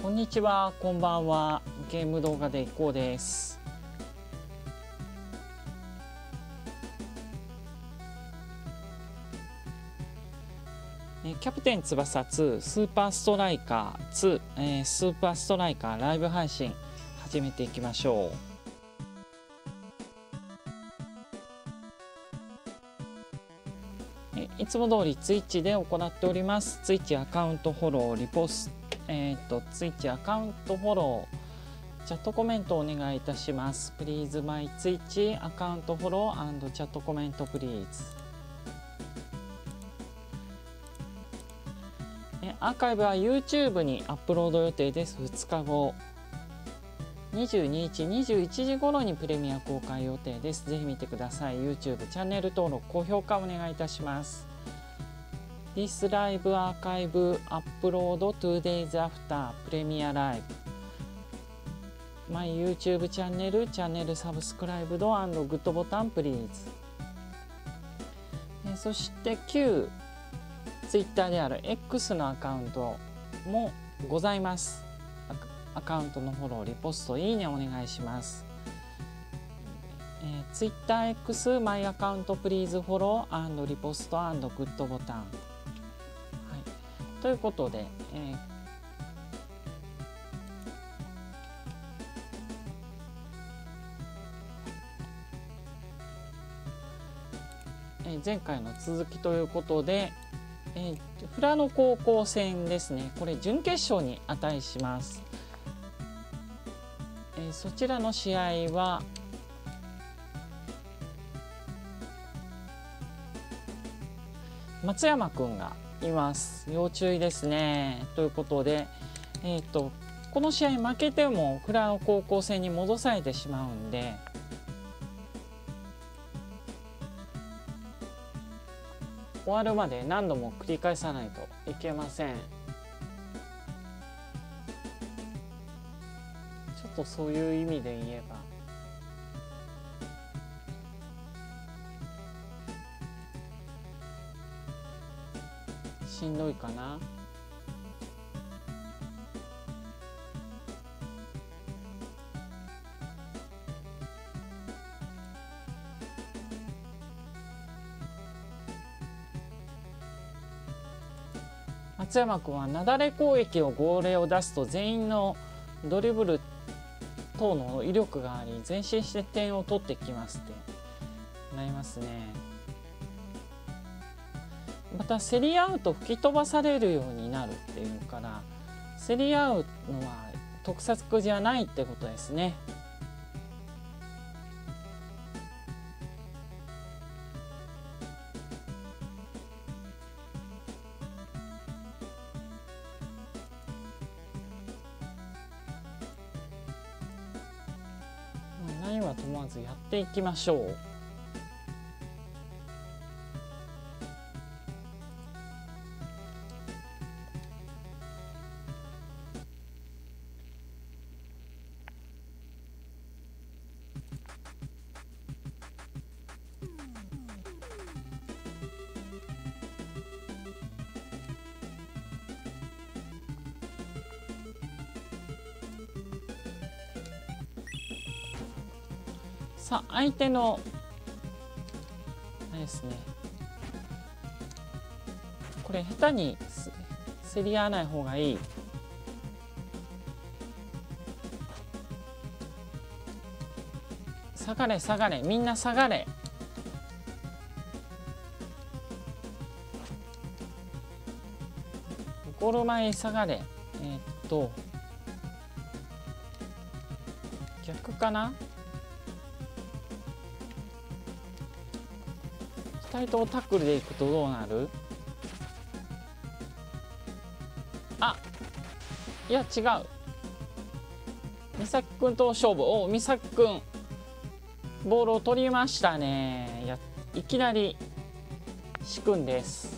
こんにちは、こんばんは。ゲーム動画でいこうです。キャプテン翼2、スーパーストライカー2、スーパーストライカーライブ配信始めていきましょう。いつも通りTwitchで行っております。Twitchアカウントフォロー、リポスト、Twitchアカウントフォロー、チャットコメントお願いいたします。Please my Twitch アカウントフォロー&チャットコメント please。アーカイブは YouTube にアップロード予定です。2日後、22日21時頃にプレミア公開予定です。ぜひ見てください。YouTube チャンネル登録、高評価お願いいたします。This live archive upload 2 days after Premier Live My YouTube チャンネルサブスクライブド&グッドボタン Please そして旧 Twitter である X のアカウントもございます。アカウントのフォロー、リポスト、いいねお願いします。TwitterX マイアカウント Please フォロー&リポスト&グッドボタンということで、前回の続きということで、富良野高校戦ですね。これ準決勝に値します。そちらの試合は松山君がいます。要注意ですね。ということで、この試合負けても富良野高校戦に戻されてしまうんで、終わるまで何度も繰り返さないといけません。ちょっとそういう意味で言えば、しんどいかな。松山君はなだれ攻撃を号令を出すと全員のドリブル等の威力があり前進して点を取ってきますってなりますね。また競り合うと吹き飛ばされるようになるっていうから、競り合うのは特策じゃないってことですね。何はともわずやっていきましょう。相手のあれですね、これ下手に競り合わない方がいい。下がれ下がれ、みんな下がれ。ゴール前へ下がれ。逆かな。2人ともタックルでいくとどうなる？あ、いや違う。美咲くんと勝負。お、美咲くんボールを取りましたね。いきなり仕組んです。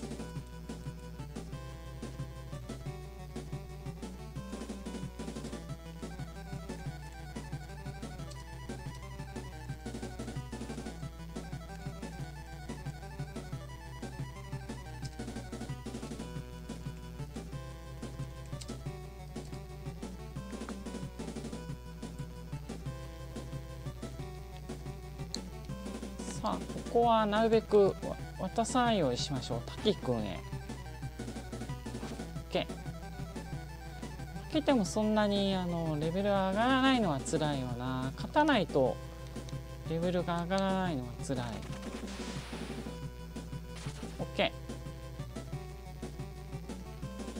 さあここはなるべく渡さないようにしましょう。滝くんへ。OK。負けてもそんなにレベル上がらないのは辛いよな。勝たないとレベルが上がらないのは辛い。OK。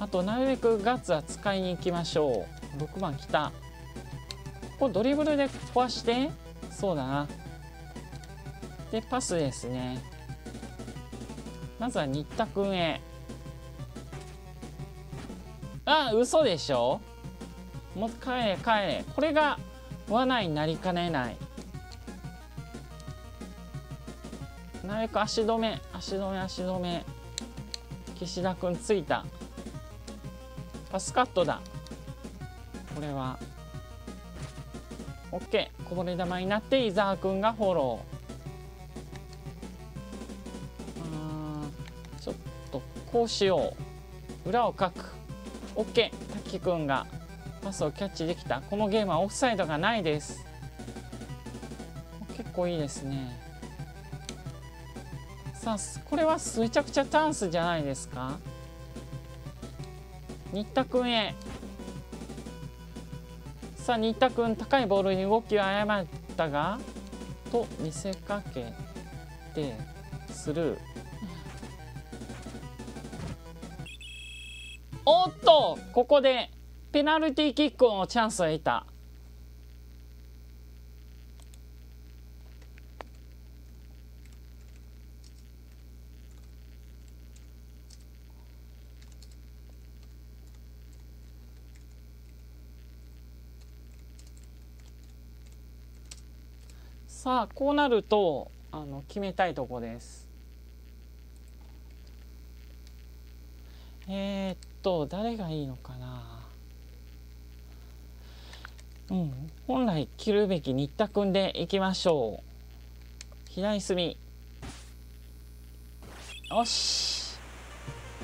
あとなるべくガッツは使いに行きましょう。6番来た。ここドリブルで壊して、そうだな。でパスですね。まずは新田くんへ。あ、嘘でしょ。もう帰れ帰れ。これが罠になりかねない。なるべく足止め足止め足止め。岸田くんついた。パスカットだ。これは。オッケー、こぼれ球になって伊沢くんがフォロー。ちょっとこうしよう。裏をかく。オッケー、滝くんがパスをキャッチできた。このゲームはオフサイドがないです。結構いいですね。さあ、これはめちゃくちゃチャンスじゃないですか。新田くんへ。さあ新田くん高いボールに動きを誤ったがと見せかけてスルー。おっと、ここでペナルティーキックのチャンスを得た。さあこうなると決めたいとこです。誰がいいのかな。うん、本来切るべき新田君でいきましょう。左隅、よし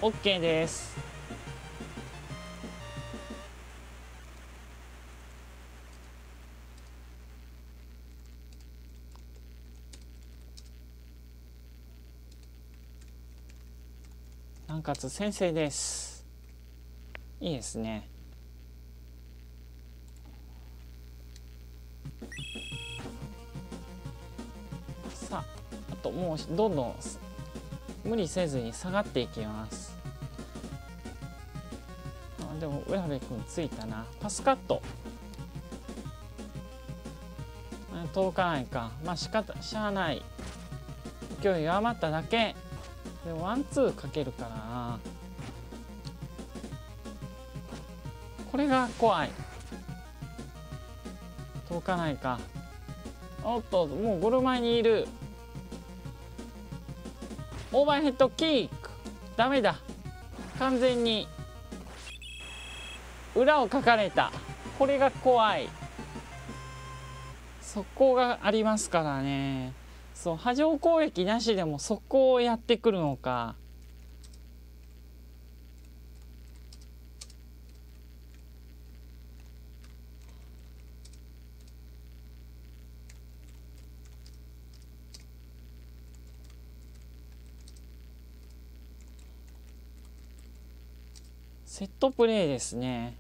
OK です。南葛先生です。いいですね。さあ、あともうどんどん無理せずに下がっていきます。あ、でも浦部君ついたな。パスカット。届かないか。まあしゃあない。勢いが余っただけ。でもワンツーかけるからな。これが怖い。届かないか。おっと、もうゴール前にいる。オーバーヘッドキック。ダメだ、完全に裏をかかれた。これが怖い。速攻がありますからね。そう、波状攻撃なしでも速攻をやってくるのか。セットプレーですね。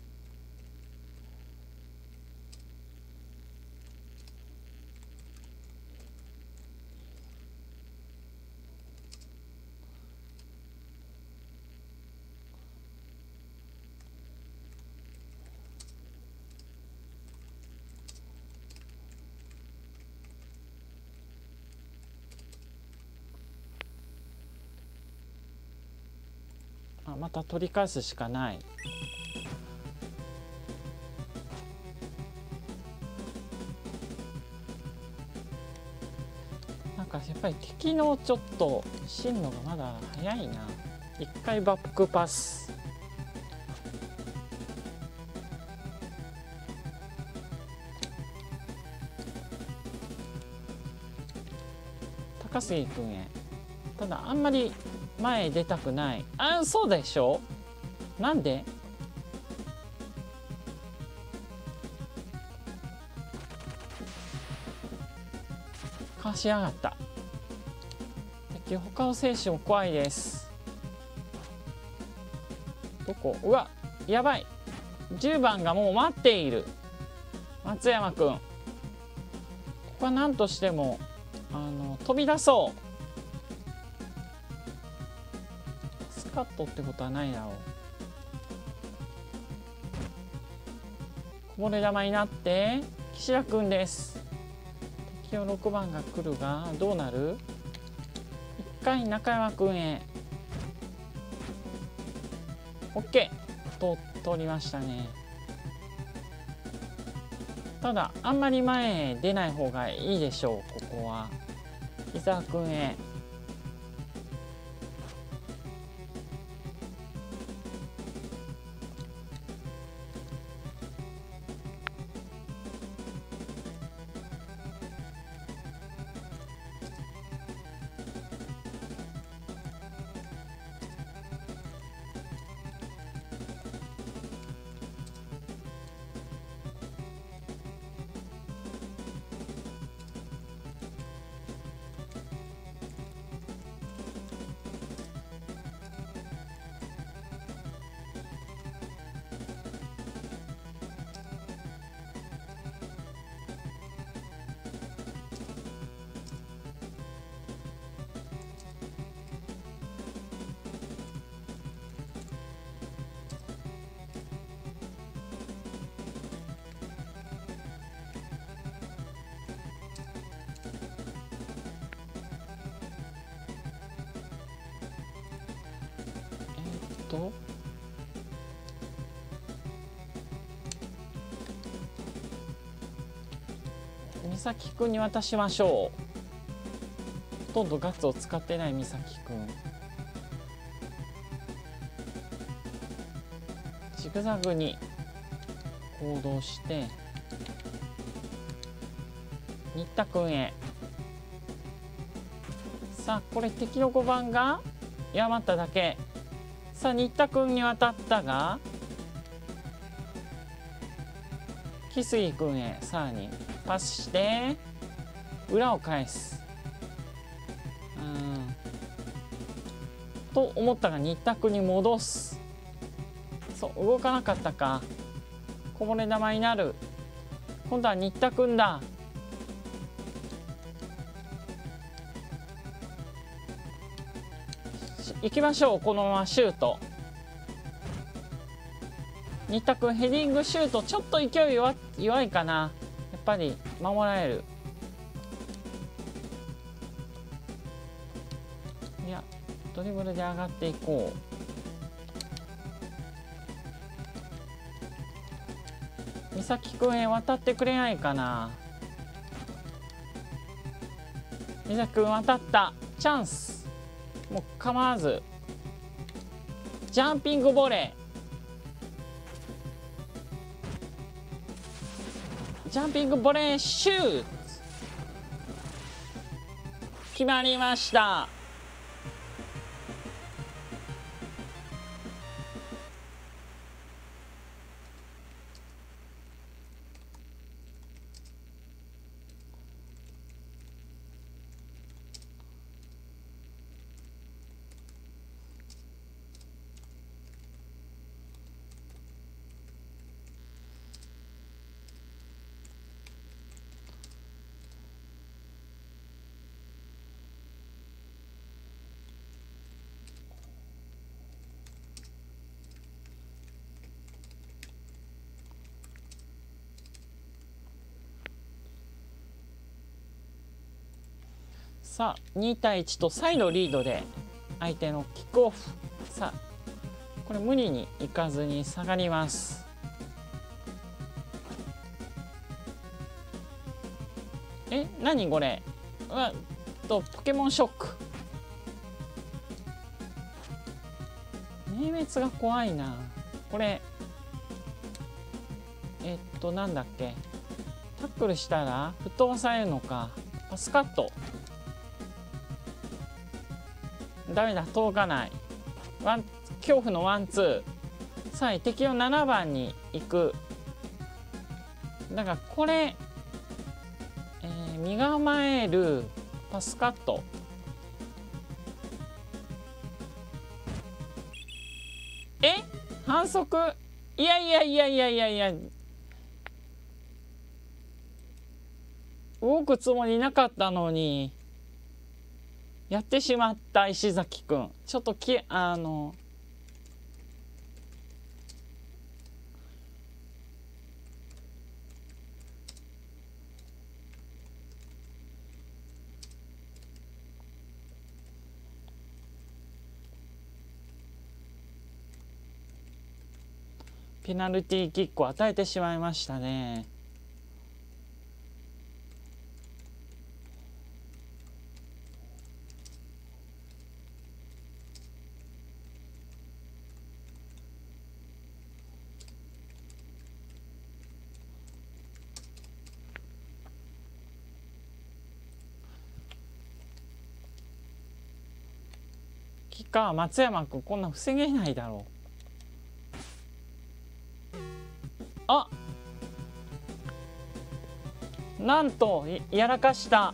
また取り返すしかない。なんかやっぱり敵のちょっと進路がまだ早いな。一回バックパス。高杉君へ。ただあんまり前へ出たくない。あ、そうでしょ。なんで？かわしやがった。いや他の選手も怖いです。どこ、うわやばい、10番がもう待っている。松山君、ここは何としても飛び出そう。スカットってことはないだろう。こぼれ球になって岸田君です。敵を6番が来るがどうなる。1回中山君へ。 OK、 通りましたね。ただあんまり前へ出ない方がいいでしょう。ここは伊沢君へ。美咲くんに渡しましょう。ほとんどガッツを使ってない美咲くん。ジグザグに行動して新田くんへ。さあこれ敵の5番が余っただけ。さあ新田くんに渡ったが木杉くんへ。さらにパスして裏を返す、と思ったが新田くんに戻す。そう動かなかったか。こぼれ球になる。今度は新田くんだ。行きましょう。このままシュート。新田君ヘディングシュートちょっと勢い弱いかな。やっぱり守られる。いやドリブルで上がっていこう。美咲君へ渡ってくれないかな。美咲君渡った。チャンス。もう構わずジャンピングボレー、ジャンピングボレーシュート決まりました。さあ2対1と再度リードで相手のキックオフ。さあこれ無理にいかずに下がります。え何これ、うわっとポケモンショック。明滅が怖いなこれ。なんだっけ、タックルしたら吹っ飛ばされるのか。パスカットダメだ、届かない。恐怖のワンツー。さあ敵を7番に行く。だからこれ、身構えるパスカット反則、いやいやいやいやいやいや、動くつもりなかったのにやってしまった石崎くん、ちょっとペナルティーキックを与えてしまいましたね。キッカー松山君、こんな防げないだろう。あ、なんとやらかした。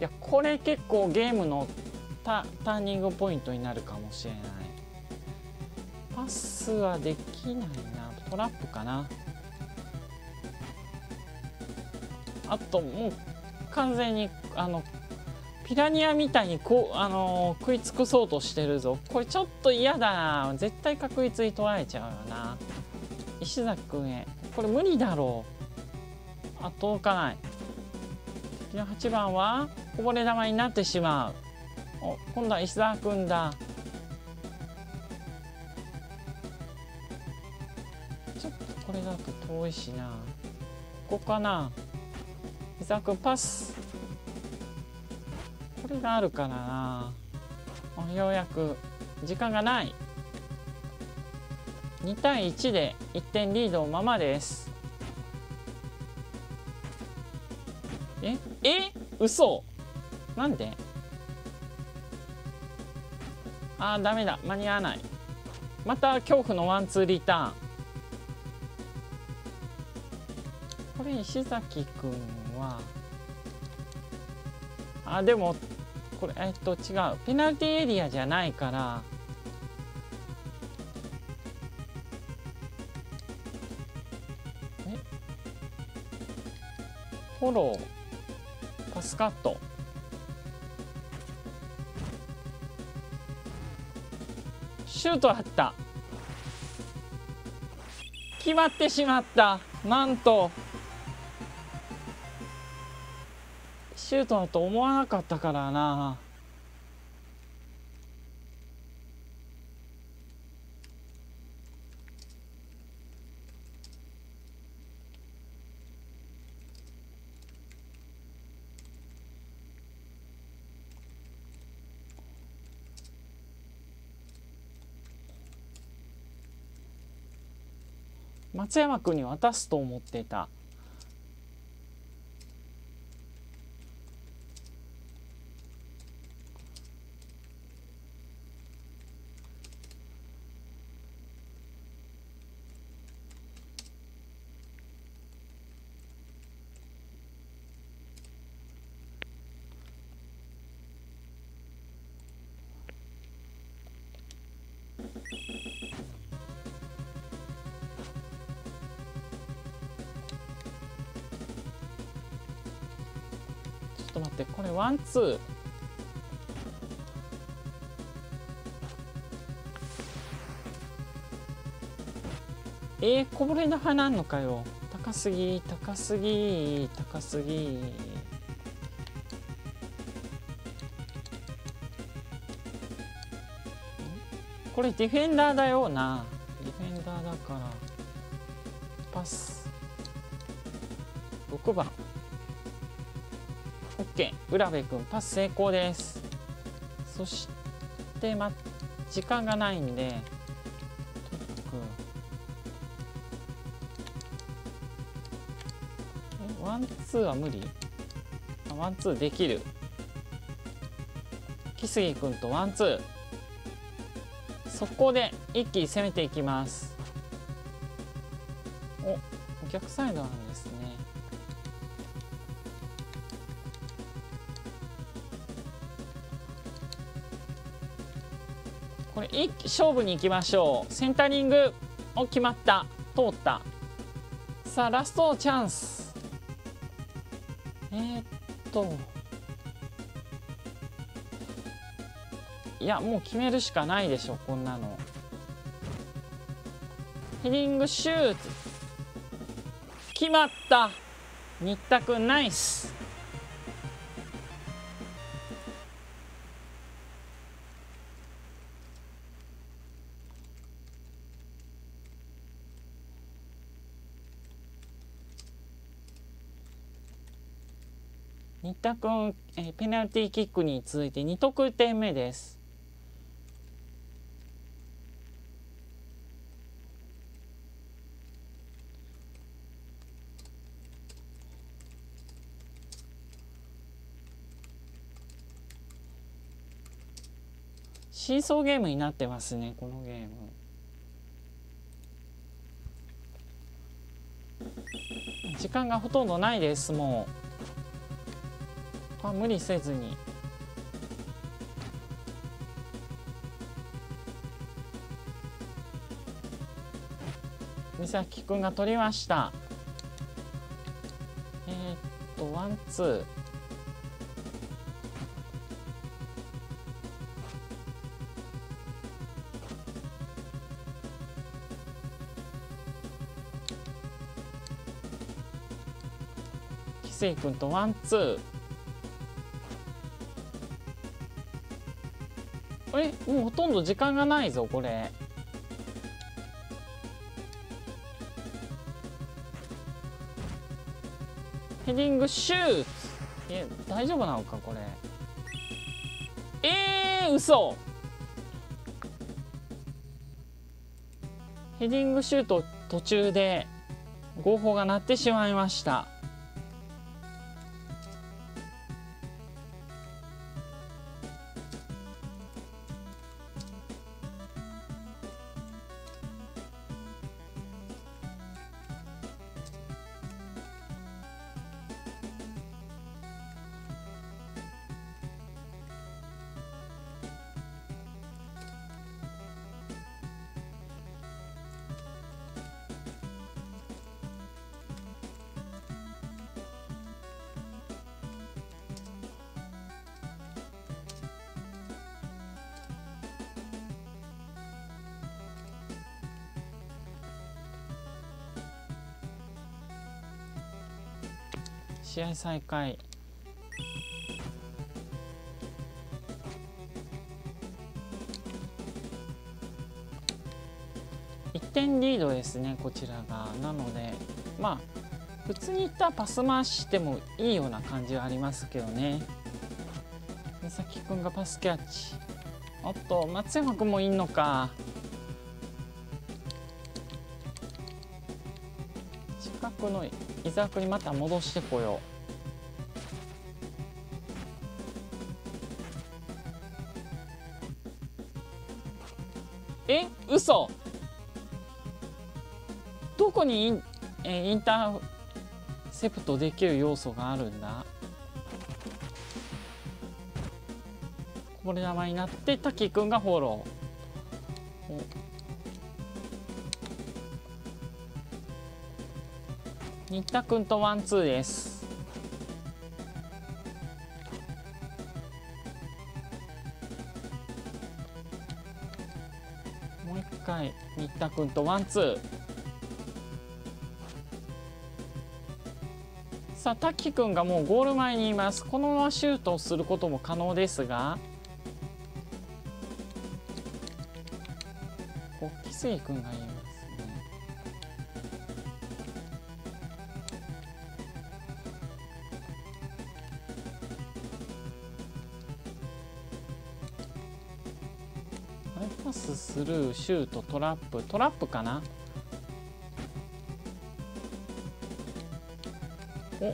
いや、これ結構ゲームのターニングポイントになるかもしれない。パスはできないな。トラップかな。あともう完全にピラニアみたいに食い尽くそうとしてるぞ。これちょっと嫌だな。絶対確実に取られちゃうよな。石崎君へ。これ無理だろう。あ、届かない。8番はこぼれ球になってしまう。お、今度は石澤君だ。ちょっとこれだと遠いしな。ここかな。石澤君パス。これがあるからな。ようやく時間がない。2対1で1点リードのままです。嘘、なんで、あーダメだ、間に合わない。また恐怖のワンツーリターン。これ石崎くんはでもこれ違う、ペナルティーエリアじゃないから、フォロースカット。シュートあった、決まってしまった。なんとシュートだと思わなかったからな。松山君に渡すと思ってた。ちょっと待って、これワンツー。こぼれ球なんのかよ。高すぎ、高すぎ、高すぎ。これディフェンダーだよな。ディフェンダーだから。パス。6番。OK、浦部君パス成功です。そして、時間がないんでワンツーは無理。ワンツーできる。木杉君とワンツー、そこで一気に攻めていきます。お、逆サイドなんですね。これ一気勝負に行きましょう。センタリング、お、決まった、通った。さあラストチャンス。いや、もう決めるしかないでしょ、こんなの。ヘディングシュート、決まった。新田君ナイス。新田君、ペナルティーキックに続いて2得点目です。シーソーゲームになってますね、このゲーム。時間がほとんどないです、もう。無理せずに。美咲くんが取りました。ワンツー。君とワンツー。もうほとんど時間がないぞ、これ。ヘディングシュート。大丈夫なのか、これ。嘘。ヘディングシュート途中で号砲が鳴ってしまいました。試合再開。1点リードですね、こちらが。なので普通にいったらパス回してもいいような感じはありますけどね。美咲くんがパスキャッチ。おっと、松山くんもいんのか。近くの伊沢君にまた戻してこよう。嘘。どこにインターセプトできる要素があるんだ。こぼれ球になって滝君がフォロー。新田君とワンツーです。もう一回新田君とワンツー。さあ滝君がもうゴール前にいます。このままシュートをすることも可能ですが、木杉君がいます。イパス、スルー、シュート、トラップ、トラップかな。お、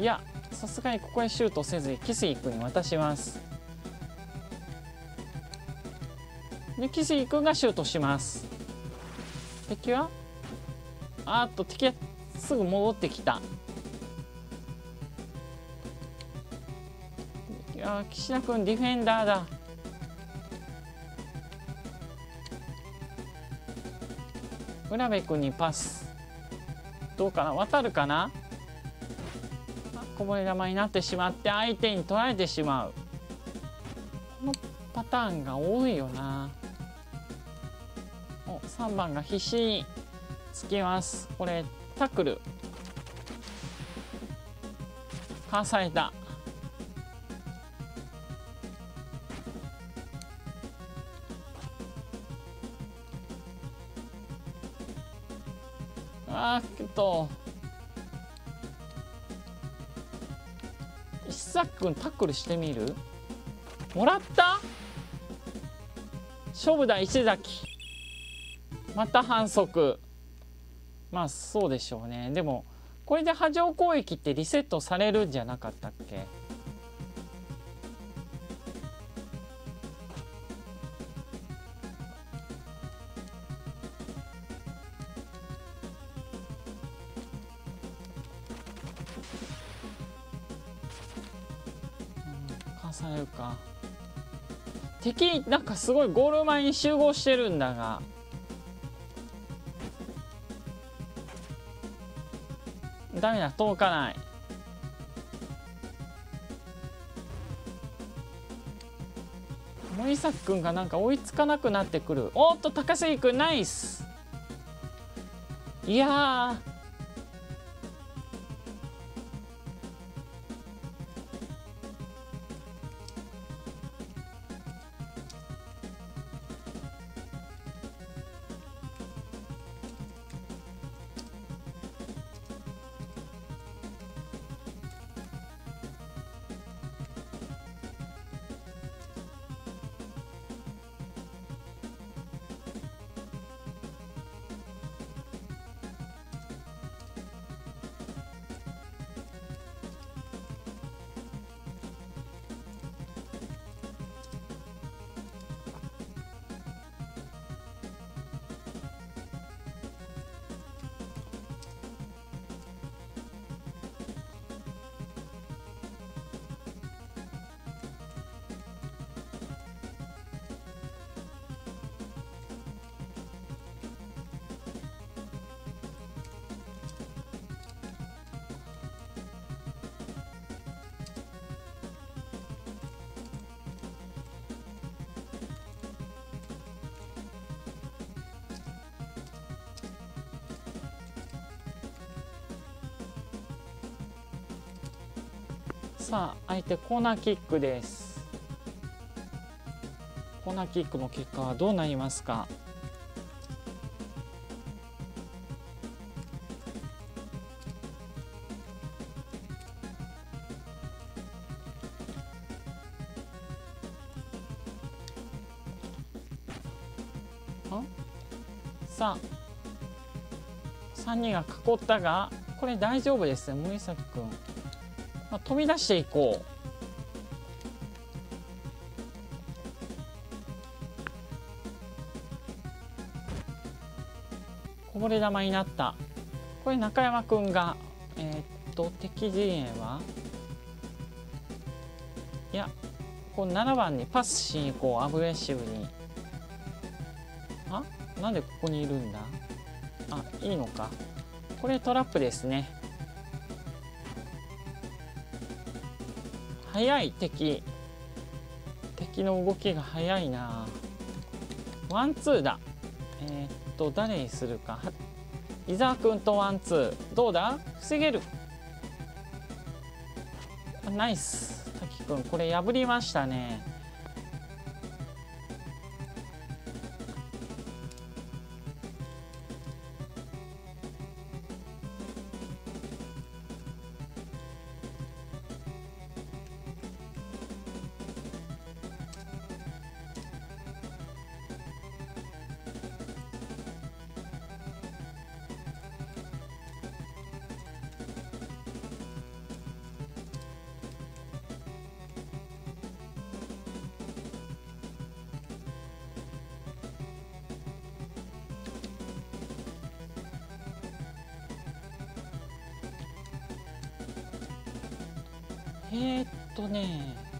いや、さすがにここへシュートせずキスイ君に渡します。でキスイ君がシュートします。敵は敵はすぐ戻ってきた。いや、岸田君ディフェンダーだ。浦部君にパス、どうかな、渡るかな。こぼれ球になってしまって相手に取られてしまう。このパターンが多いよな。お、3番が必死につきます。これタックルかわされた。石崎君タックルしてみる。もらった。勝負だ石崎。また反則。まあそうでしょうね。でもこれで波状攻撃ってリセットされるんじゃなかったっけ。されるか。敵なんかすごいゴール前に集合してるんだが、ダメだ、届かない。森崎君がなんか追いつかなくなってくる。おっと高杉君ナイス。いやー、さあ相手コーナーキックです。コーナーキックの結果はどうなりますか。さあ3人が囲ったが、これ大丈夫ですね。森崎君、まあ、飛び出していこう。こぼれ球になった。これ中山くんが敵陣営はいや、こう7番にパスしに行こう、アグレッシブに。あ、なんでここにいるんだ。あ、いいのか。これトラップですね。速い。敵の動きが速いな。ワンツーだ。誰にするか。伊沢君とワンツーどうだ、防げる。ナイス滝君、これ破りましたね。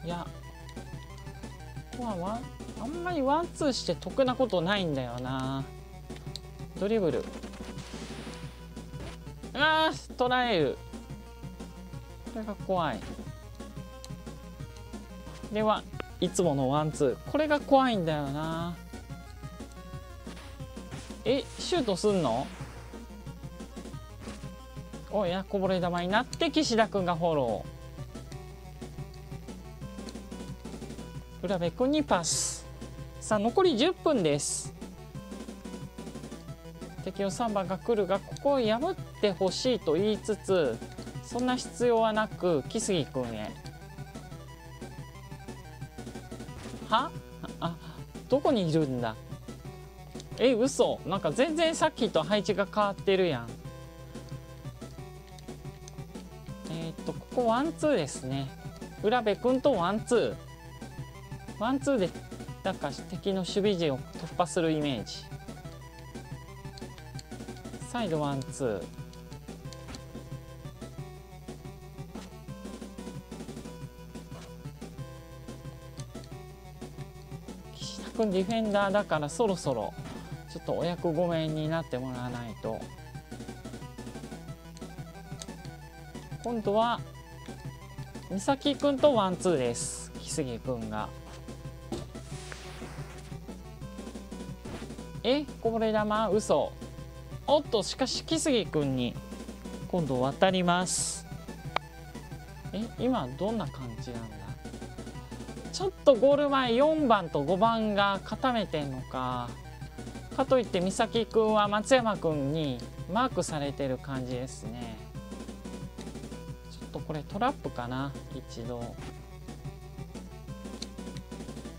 いや、ここはあんまりワンツーして得なことないんだよな。ドリブル。ああ、捉える。これが怖い。では、いつものワンツー。これが怖いんだよな。え、シュートすんの？おや、こぼれ球になって岸田君がフォロー。浦部君にパス。さあ残り10分です。敵を3番が来るが、ここを破ってほしいと言いつつ、そんな必要はなく木杉君へ。はあ、どこにいるんだ。え、嘘、なんか全然さっきと配置が変わってるやん。ここワンツーですね。浦部君とワンツー。ワンツーでなんか敵の守備陣を突破するイメージ。再度ワンツー。岸田君ディフェンダーだから、そろそろちょっとお役御免になってもらわないと。今度は美咲くんとワンツーです。木杉くんが、え、こぼれ球、嘘。おっと、しかし木杉くんに今度渡ります。え、今どんな感じなんだ。ちょっとゴール前4番と5番が固めてんのか。かといって美咲くんは松山くんにマークされてる感じですね。これトラップかな、一度。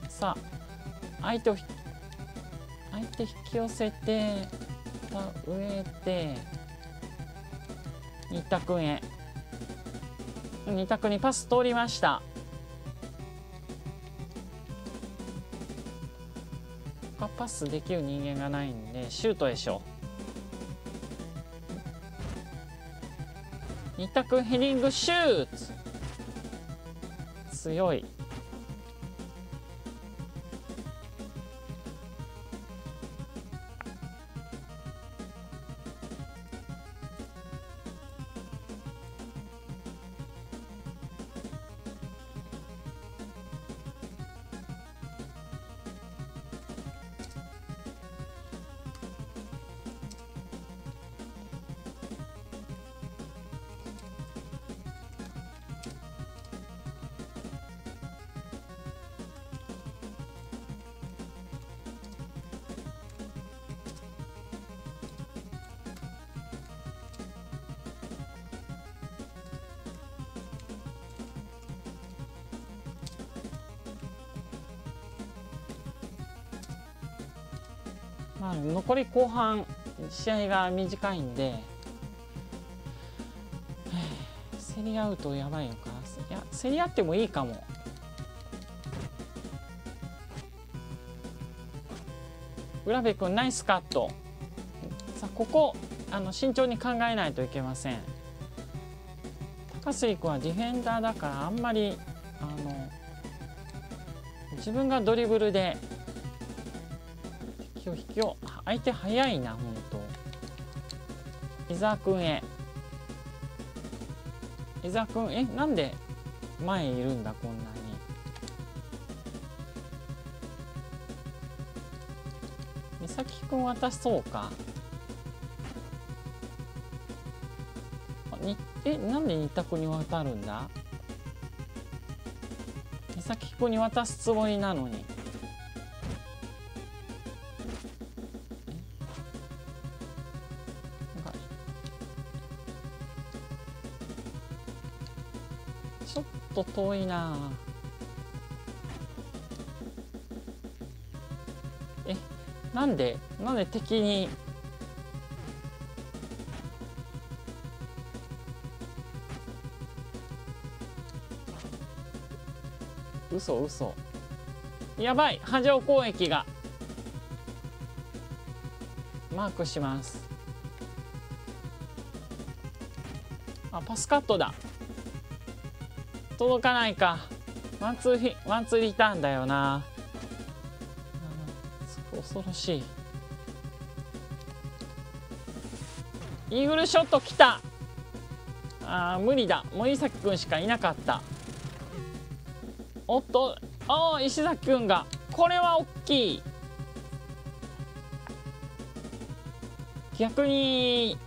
さあ相手引き寄せて、植えて2択へ。2択にパス通りました。パスできる人間がないんでシュートでしょ。2択ヘディングシュート、強い。残り後半試合が短いんで、競り合うとやばいのか。いや、競り合ってもいいかも。浦部君ナイスカット。さあここ慎重に考えないといけません。高杉君はディフェンダーだから、あんまり自分がドリブルで引きを、相手早いな、本当。伊沢君へ。伊沢君、なんで前いるんだ、こんなに。美咲君渡しそうか。なんで二択に渡るんだ。美咲君に渡すつもりなのに。遠いな。なんで敵に。嘘、やばい。波状攻撃がマークします。あ、パスカットだ。届かないか。ワンツーリターンだよな。恐ろしい。イーグルショット来た。ああ無理だ、森崎くんしかいなかった。おっと、ああ石崎くんが、これは大きい。逆に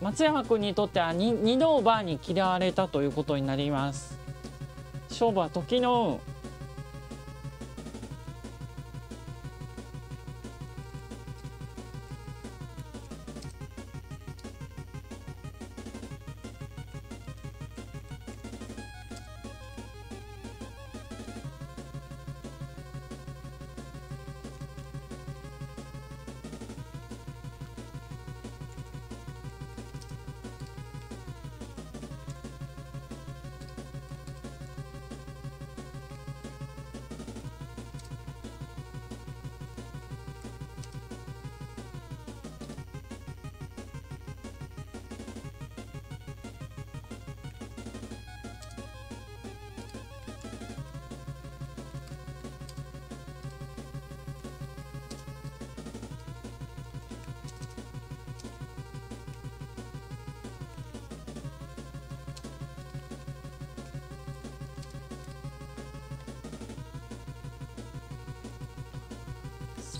松山君にとっては 2度オーバーに嫌われたということになります。勝負は時の運。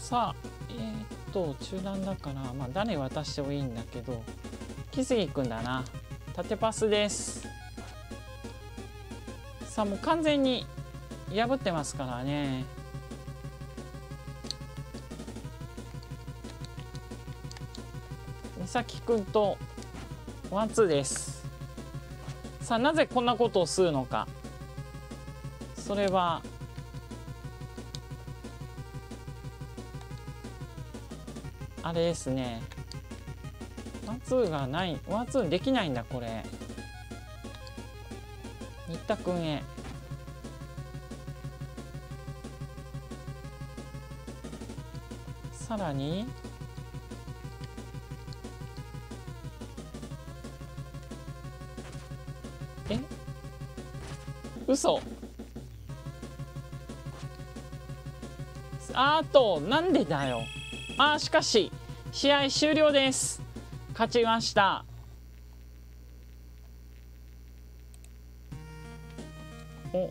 さあ、中断だから、まあ、誰渡してもいいんだけど、木杉君だな。縦パスです。さあもう完全に破ってますからね。美咲君とワンツーです。さあなぜこんなことをするのか、それはあれですね。ワンツーがない、ワンツーできないんだこれ。新田君へ。さらに嘘。あーとなんでだよ。あ、しかし試合終了です。勝ちました。お、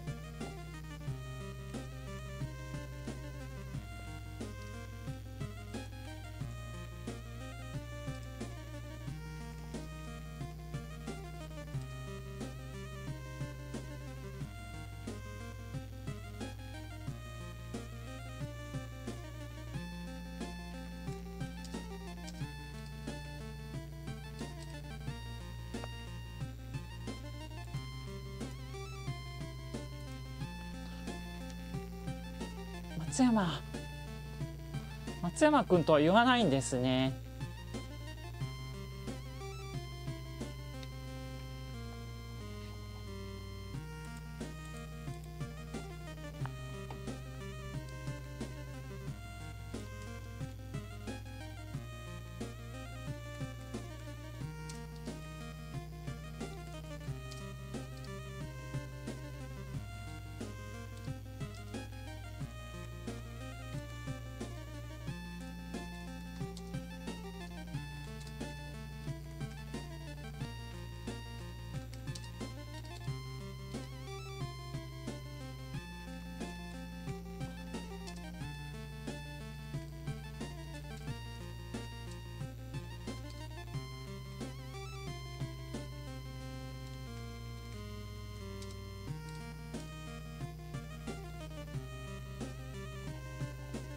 松山君とは言わないんですね。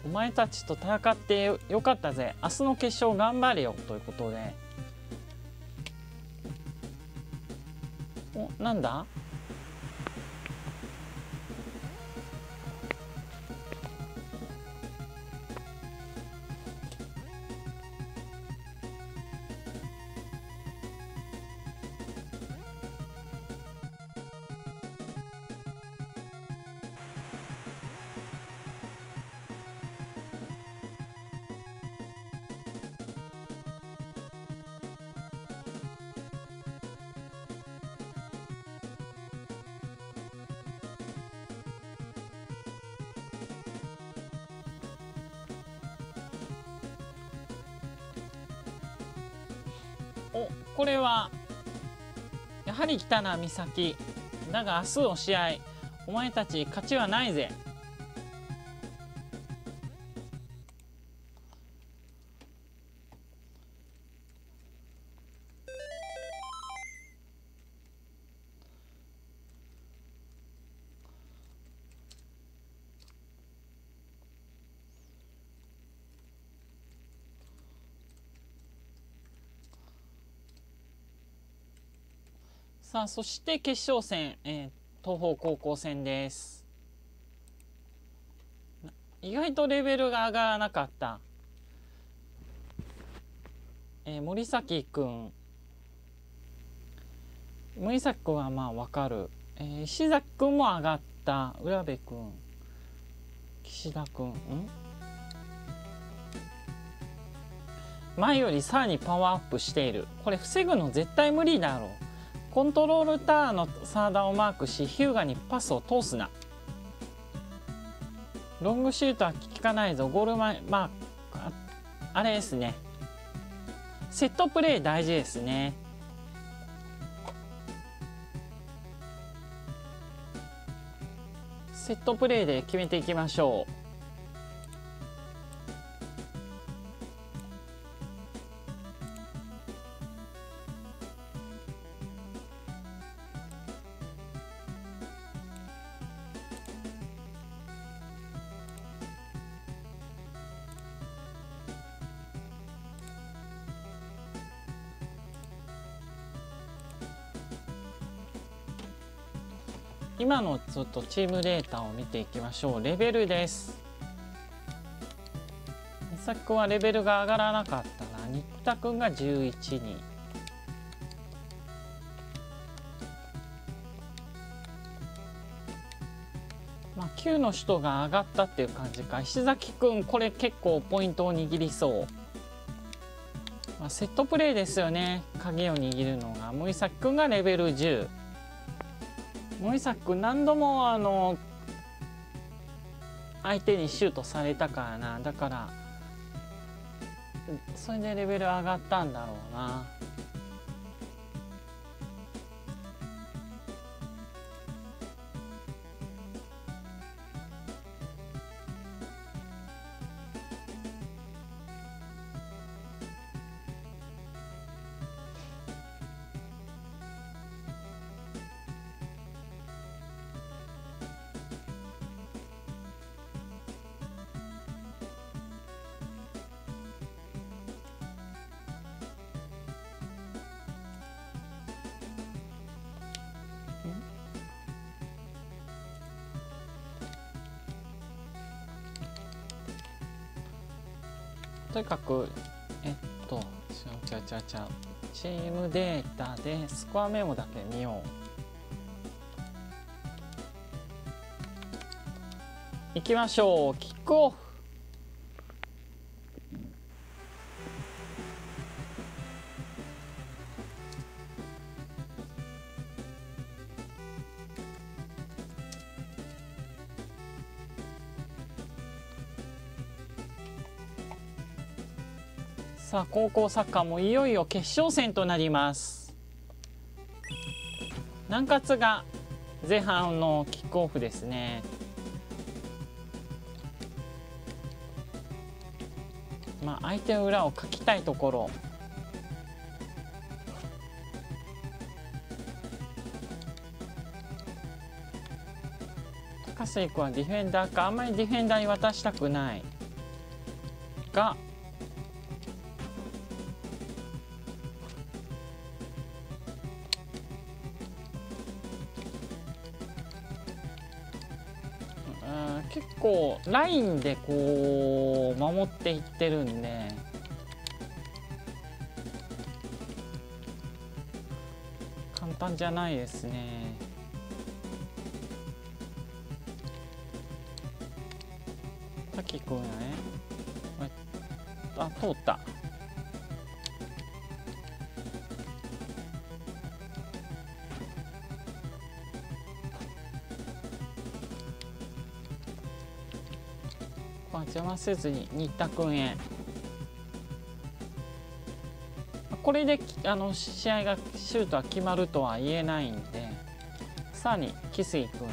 お前たちと戦ってよかったぜ。明日の決勝頑張れよということで。お、なんだ？お、これはやはり来たな、美咲。だが明日の試合、お前たち勝ちはないぜ。さあ、そして決勝戦、東邦高校戦です。意外とレベルが上がらなかった、森崎君はまあ分かる、石崎君も上がった、浦部君、岸田君、前よりさらにパワーアップしている。これ防ぐの絶対無理だろう。コントロールターンのサーダをマークし、ヒューガにパスを通すな。ロングシュートは効かないぞ。ゴール前、まああれですね、セットプレー大事ですね。セットプレーで決めていきましょう。今のちょっとチームデータを見ていきましょう。レベルです。美咲くんはレベルが上がらなかったな。新田くんが11人、まあ9の人が上がったっていう感じか。石崎くん、これ結構ポイントを握りそう、まあ、セットプレーですよね、鍵を握るのが。森崎くんがレベル10。森崎君何度も相手にシュートされたからな。だからそれでレベル上がったんだろうな。とにかくチームデータでスコアメモだけ見よう。いきましょう、キックオフ。さあ、高校サッカーもいよいよ決勝戦となります。南葛が前半のキックオフですね。まあ相手の裏をかきたいところ。高瀬君はディフェンダーか。あんまりディフェンダーに渡したくないが、ラインでこう守っていってるんで、簡単じゃないですね。滝君やね。あ、通った。邪魔せずに新田君へ。これで試合がシュートは決まるとは言えないんで、さらに翡翠君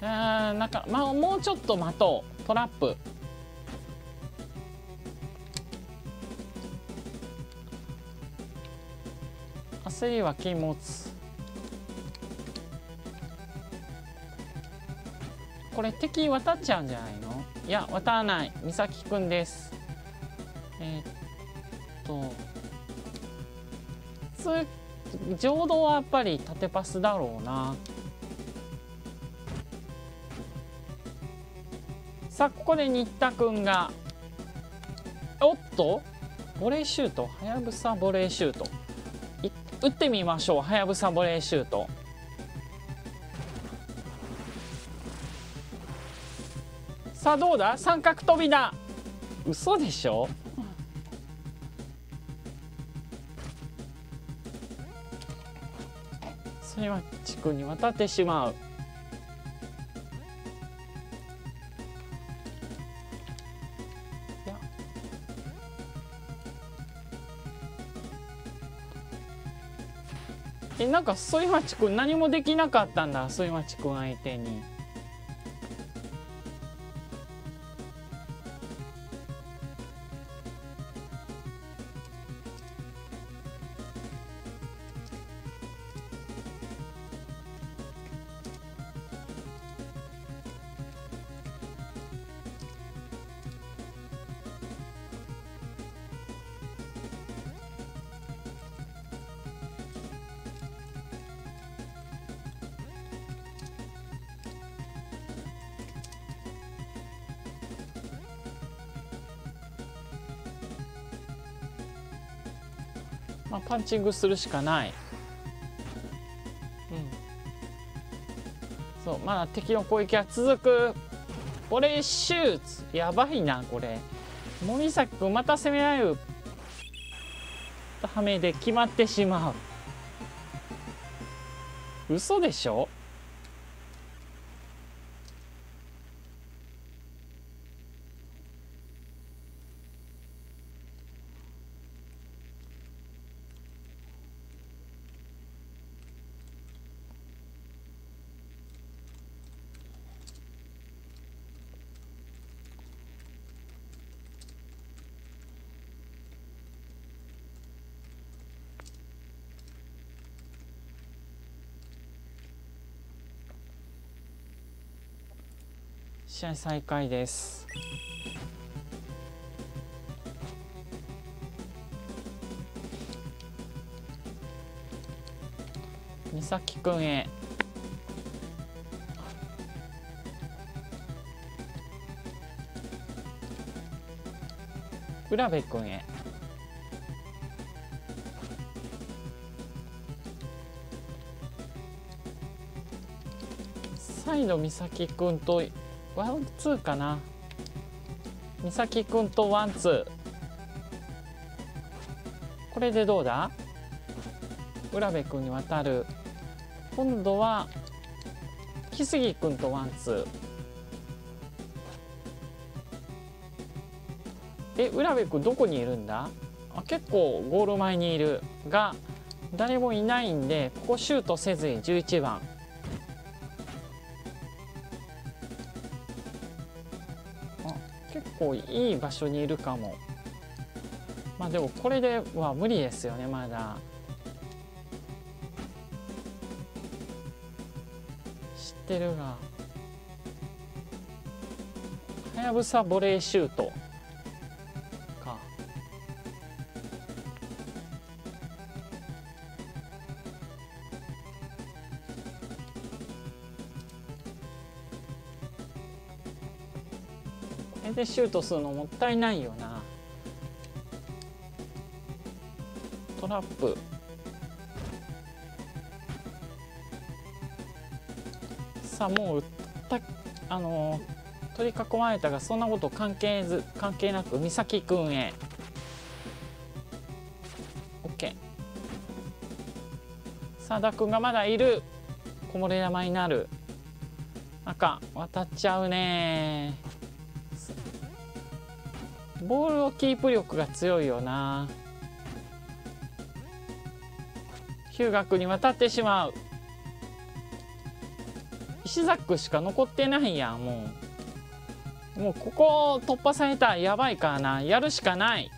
へ。なんか、まあ、もうちょっと待とう。トラップ。焦りは禁物。これ敵渡っちゃうんじゃないの？いや、渡らない。美咲くんです。浄土はやっぱり縦パスだろうな。さあ、ここで新田君が、おっとボレーシュート、はやぶさボレーシュート打ってみましょう。はやぶさボレーシュート、さあどうだ、三角飛びだ。嘘でしょ。それは地区に渡ってしまう。なんかソイマチ君何もできなかったんだ。ソイマチ君相手にパンチングするしかない、うん、そう、まだ敵の攻撃は続く。ボレーシューツ、やばいなこれ。森崎君また攻められるためで決まってしまう。嘘でしょ。試合再開です。美咲くんへ。浦部くんへ。再度美咲くんと。ワンツーかな。美咲くんとワンツー。これでどうだ？浦部くんに渡る。今度は木杉くんとワンツー。浦部くんどこにいるんだ？あ、結構ゴール前にいるが誰もいないんで、ここシュートせずに11番。いい場所にいるかも。まあでもこれでは無理ですよね。まだ知ってるが、はやぶさボレーシュートか。でシュートするのもったいないよな。トラップ。さあもう取り囲まれたが、そんなこと関係なく美咲くんへ。オッケー。さだくんがまだいる。こぼれ球になる。赤渡っちゃうね。ボールをキープ力が強いよな。ヒューガ君に渡ってしまう。石ザックしか残ってないやん。もうここを突破されたらやばいからな。やるしかない。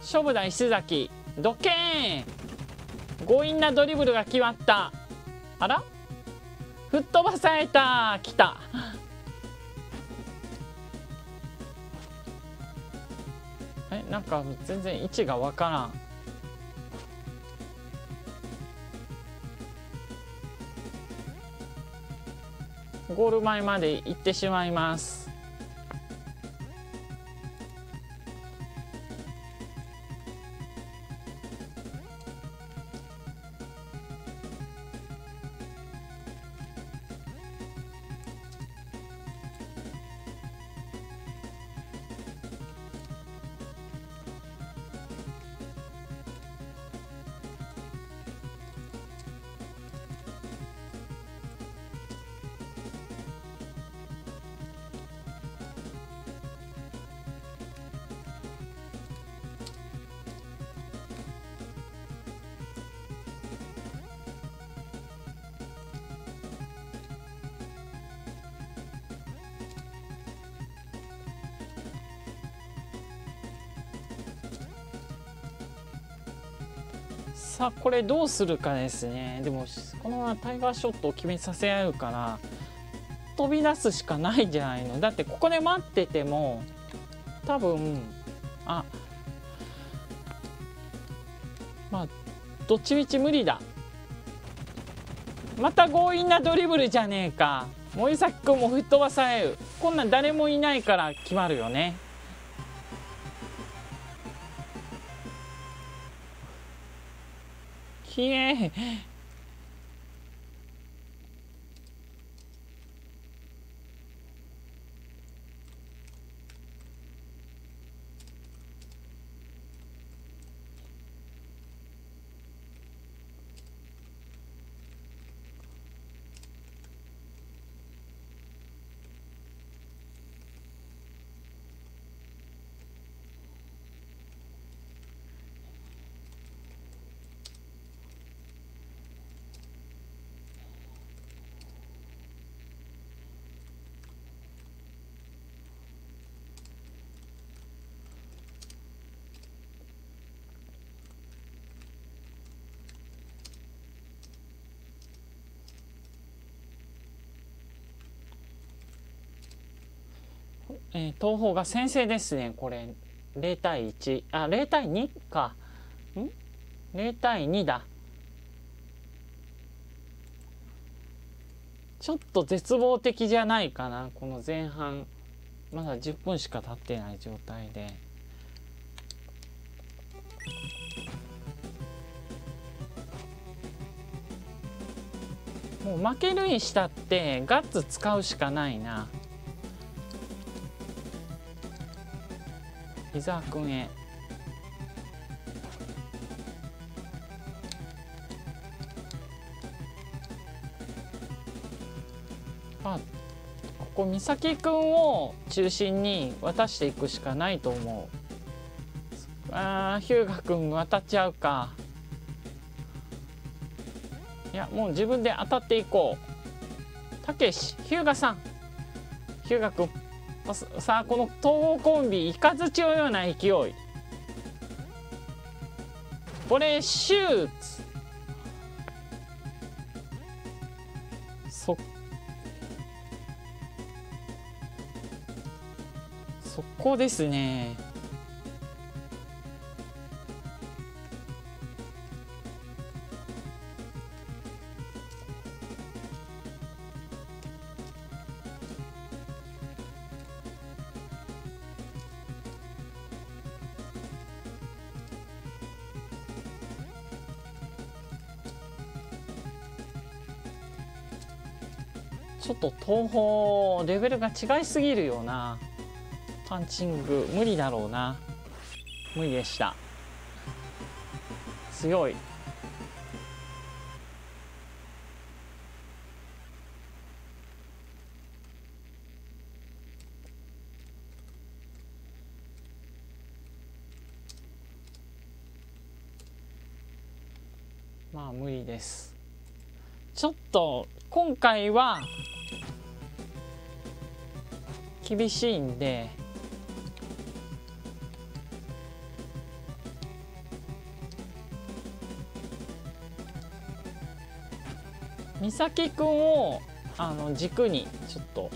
勝負だ石崎。どけーん。強引なドリブルが決まった。あら、吹っ飛ばされた。来た。なんか全然位置がわからん。ゴール前まで行ってしまいます。さあこれどうするかですね。でもこのままタイガーショットを決めさせられるから飛び出すしかないんじゃないの。だってここで待ってても多分まあどっちみち無理だ。また強引なドリブルじゃねえか。森崎君も吹っ飛ばされる。こんなん誰もいないから決まるよね。東邦が先制ですね。これ0対1、あ0対2か、0対2だ。ちょっと絶望的じゃないかな。この前半まだ10分しか経ってない状態で。もう負けるにしたってガッツ使うしかないな。伊沢君へ。ここ美咲君を中心に渡していくしかないと思う。ヒューガ君渡っちゃうか。いやもう自分で当たっていこう。たけし、ヒューガさん、ヒューガ君。さあこの東方コンビイカズチのような勢い。これシュート。速攻ですね。ちょっと東方レベルが違いすぎるよな。パンチング無理だろうな。無理でした。強い。まあ無理です。ちょっと今回は厳しいんで、美咲くんを軸にちょっと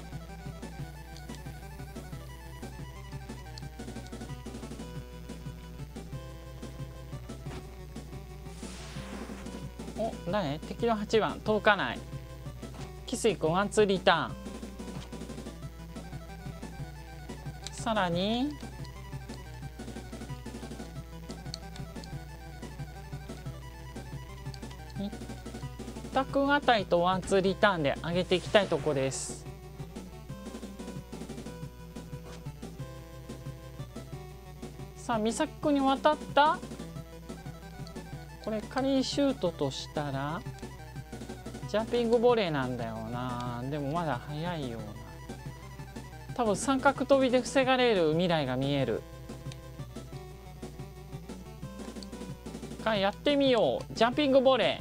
誰？敵の8番届かない。キスイ君ワンツーリターン。さらに一択あたりとワンツーリターンで上げていきたいとこです。さあ美咲君に渡った。これ仮にシュートとしたらジャンピングボレーなんだよな。でもまだ早いような。多分三角飛びで防がれる未来が見えるか。やってみよう。ジャンピングボレ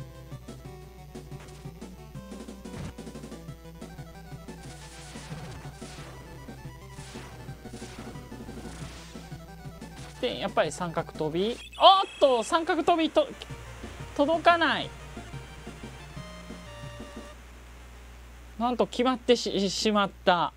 ー。でやっぱり三角飛び。おっと三角飛びと届かない。なんと決まってしまった。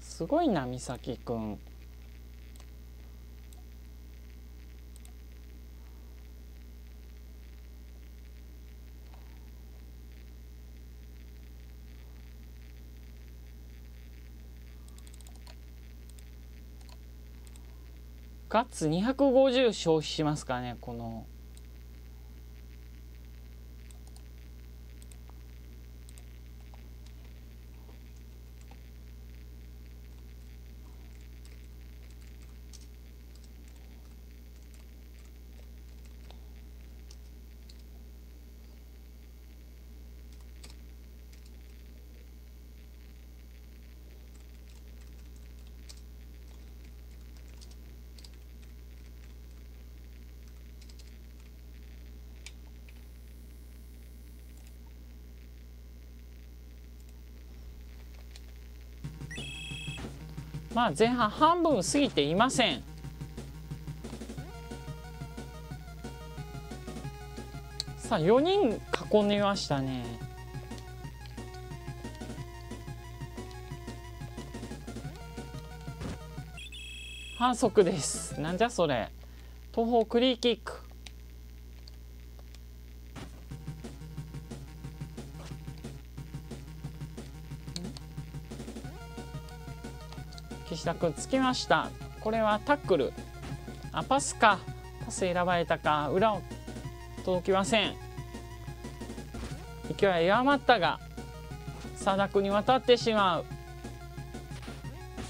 すごいな美咲くん。ガッツ250消費しますかね。このまあ前半半分過ぎていません。さあ4人囲んでみましたね。反則です。なんじゃそれ。東方クリーキック。つきました。これはタックル。あ、パスか。パス選ばれたか。裏を届きません。勢いは弱まったが澤田君に渡ってしまう。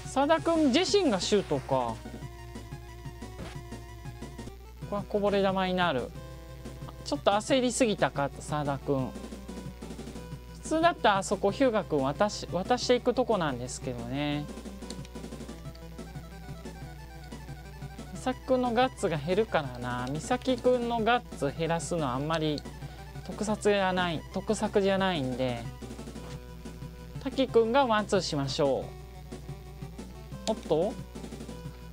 澤田君自身がシュートか。ここはこぼれ球になる。ちょっと焦りすぎたか澤田君。普通だったらあそこ日向君渡していくとこなんですけどね。美咲くんのガッツが減るからな。美咲くんのガッツ減らすのはあんまり得策じゃないんで、滝くんがワンツーしましょう。おっと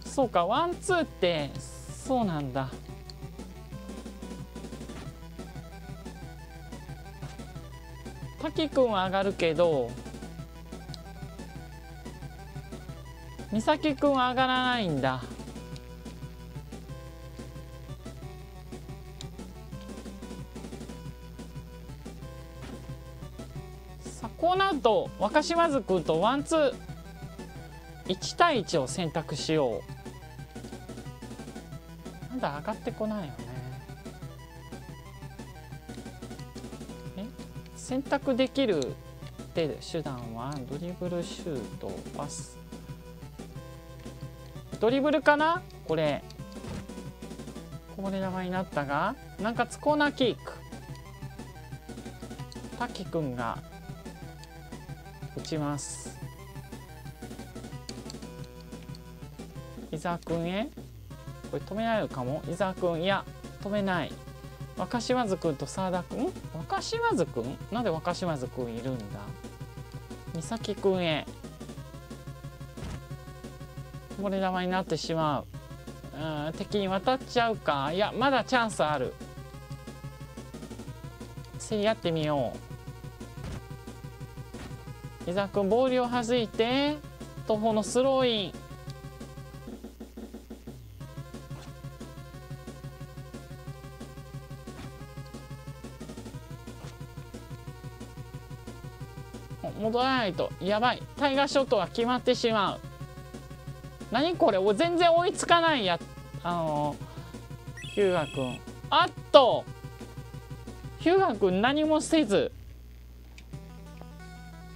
そうか、ワンツーってそうなんだ。滝くんは上がるけど美咲くんは上がらないんだ。こうなると若島津君とワンツー1対1を選択しよう。なんだ上がってこないよね。え、選択できるって手段はドリブル、シュート、パス。ドリブルかな。これこぼれ球になったが、なんかコーナーキック。滝君が打ちます。伊沢くんへ、これ止められるかも。伊沢くん、いや止めない。若島津くんと沢田くん、若島津くん、なんで若島津くんいるんだ。美咲くんへ、こぼれ玉になってしまう。敵に渡っちゃうか。いやまだチャンスある。競り合ってみよう。伊沢くんボールをはじいて徒歩のスローイン。戻らないとやばい。タイガーショットが決まってしまう。何これ、全然追いつかないや。ヒューガ君、あっとヒューガ君何もせず、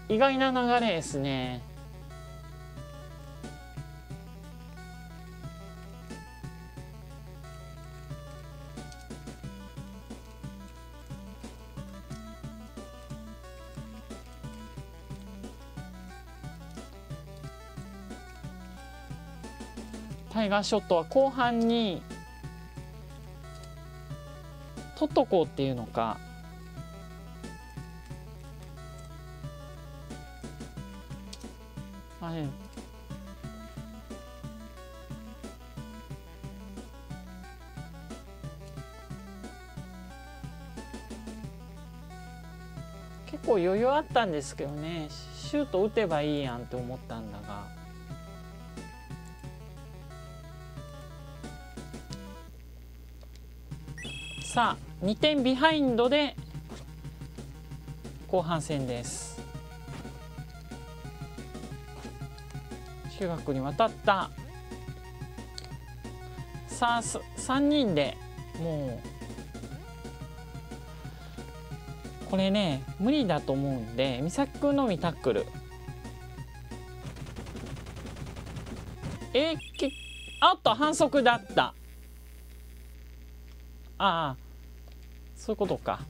意外な流れですね。タイガーショットは後半に取っとこうっていうのか。あれ結構余裕あったんですけどね、シュート打てばいいやんって思ったんだが。さあ2点ビハインドで後半戦です。中学に渡った。さあ3人でもうこれね無理だと思うんで、美咲くんのみタックル。あっと反則だった。ああそういうことか。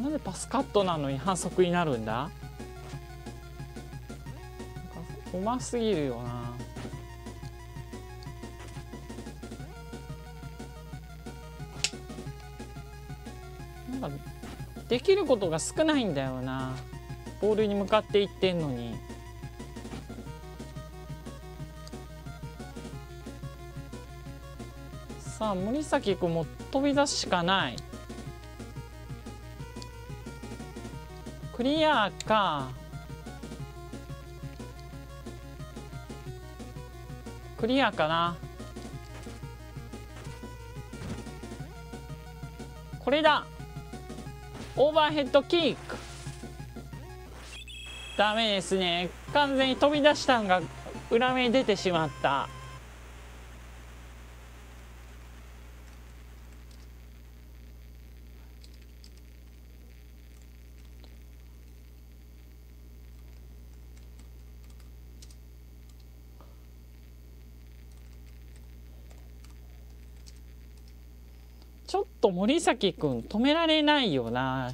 なんでパスカットなのに反則になるんだ。うますぎるよな。なんかできることが少ないんだよな。ボールに向かっていってんのに。さあ森崎君も飛び出すしかない。クリアか。クリアかな。これだ。オーバーヘッドキック。ダメですね。完全に飛び出したのが裏目に出てしまった。森崎君止められないよな。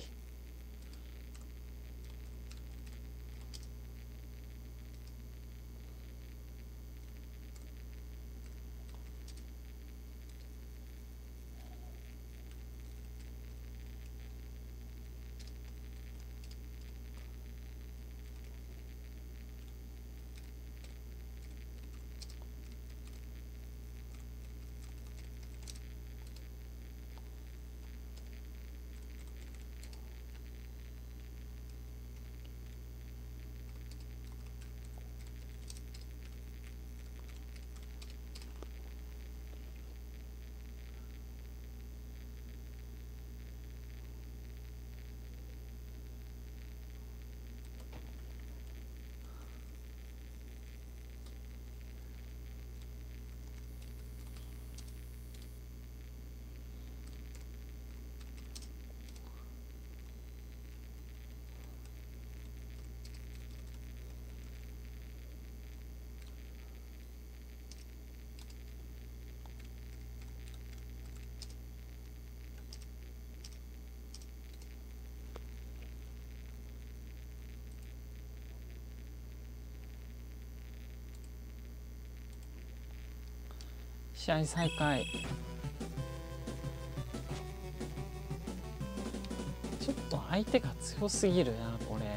試合再開。ちょっと相手が強すぎるなこれ。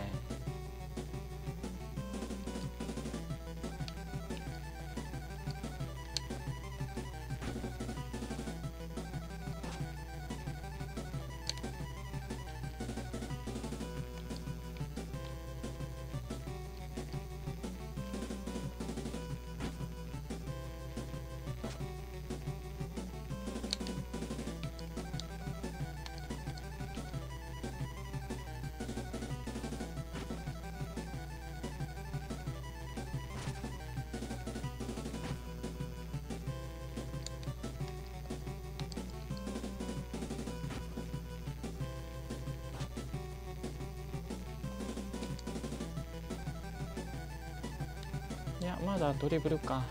まだドリブルか。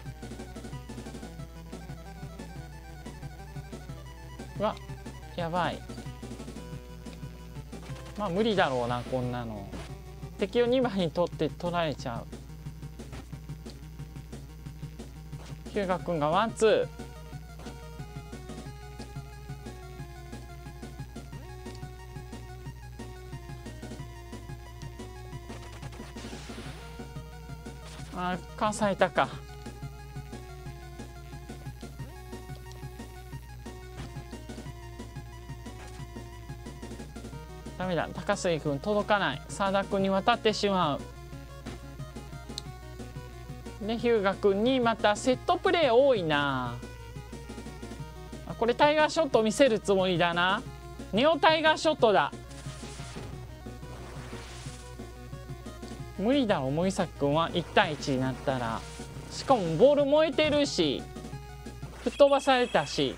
うわ、やばい。まあ無理だろうなこんなの。敵を2枚に取って取られちゃう。日向君がワンツー。関西いたか。ダメだ、高杉君届かない。澤田君に渡ってしまう。で、日向君にまたセットプレー多いな。これタイガーショット見せるつもりだな。ネオタイガーショットだ。無理だろ森崎君は1対1になったら。しかもボール燃えてるし吹っ飛ばされたし。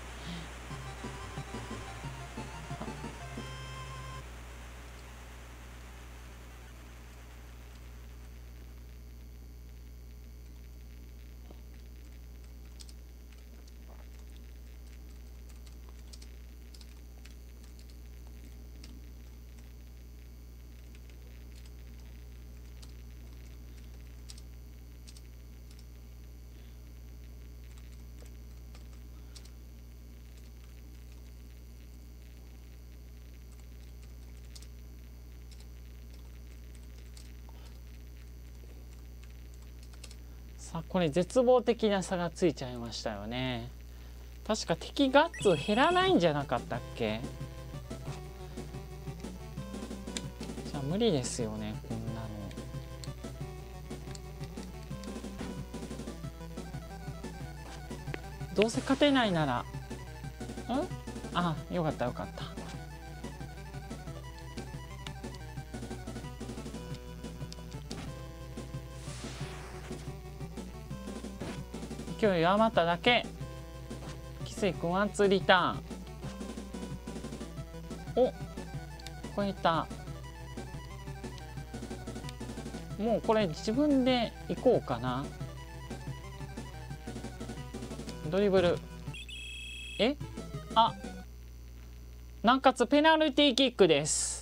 さあこれ絶望的な差がついちゃいましたよね。確か敵ガッツ減らないんじゃなかったっけ。じゃあ無理ですよねこんなの。どうせ勝てないなら、うん、あ、よかったよかった。勢い余っただけ。キスイ君ワンツーリターン。お、超えた。もうこれ自分で行こうかな。ドリブル。え、あ、南葛ペナルティーキックです。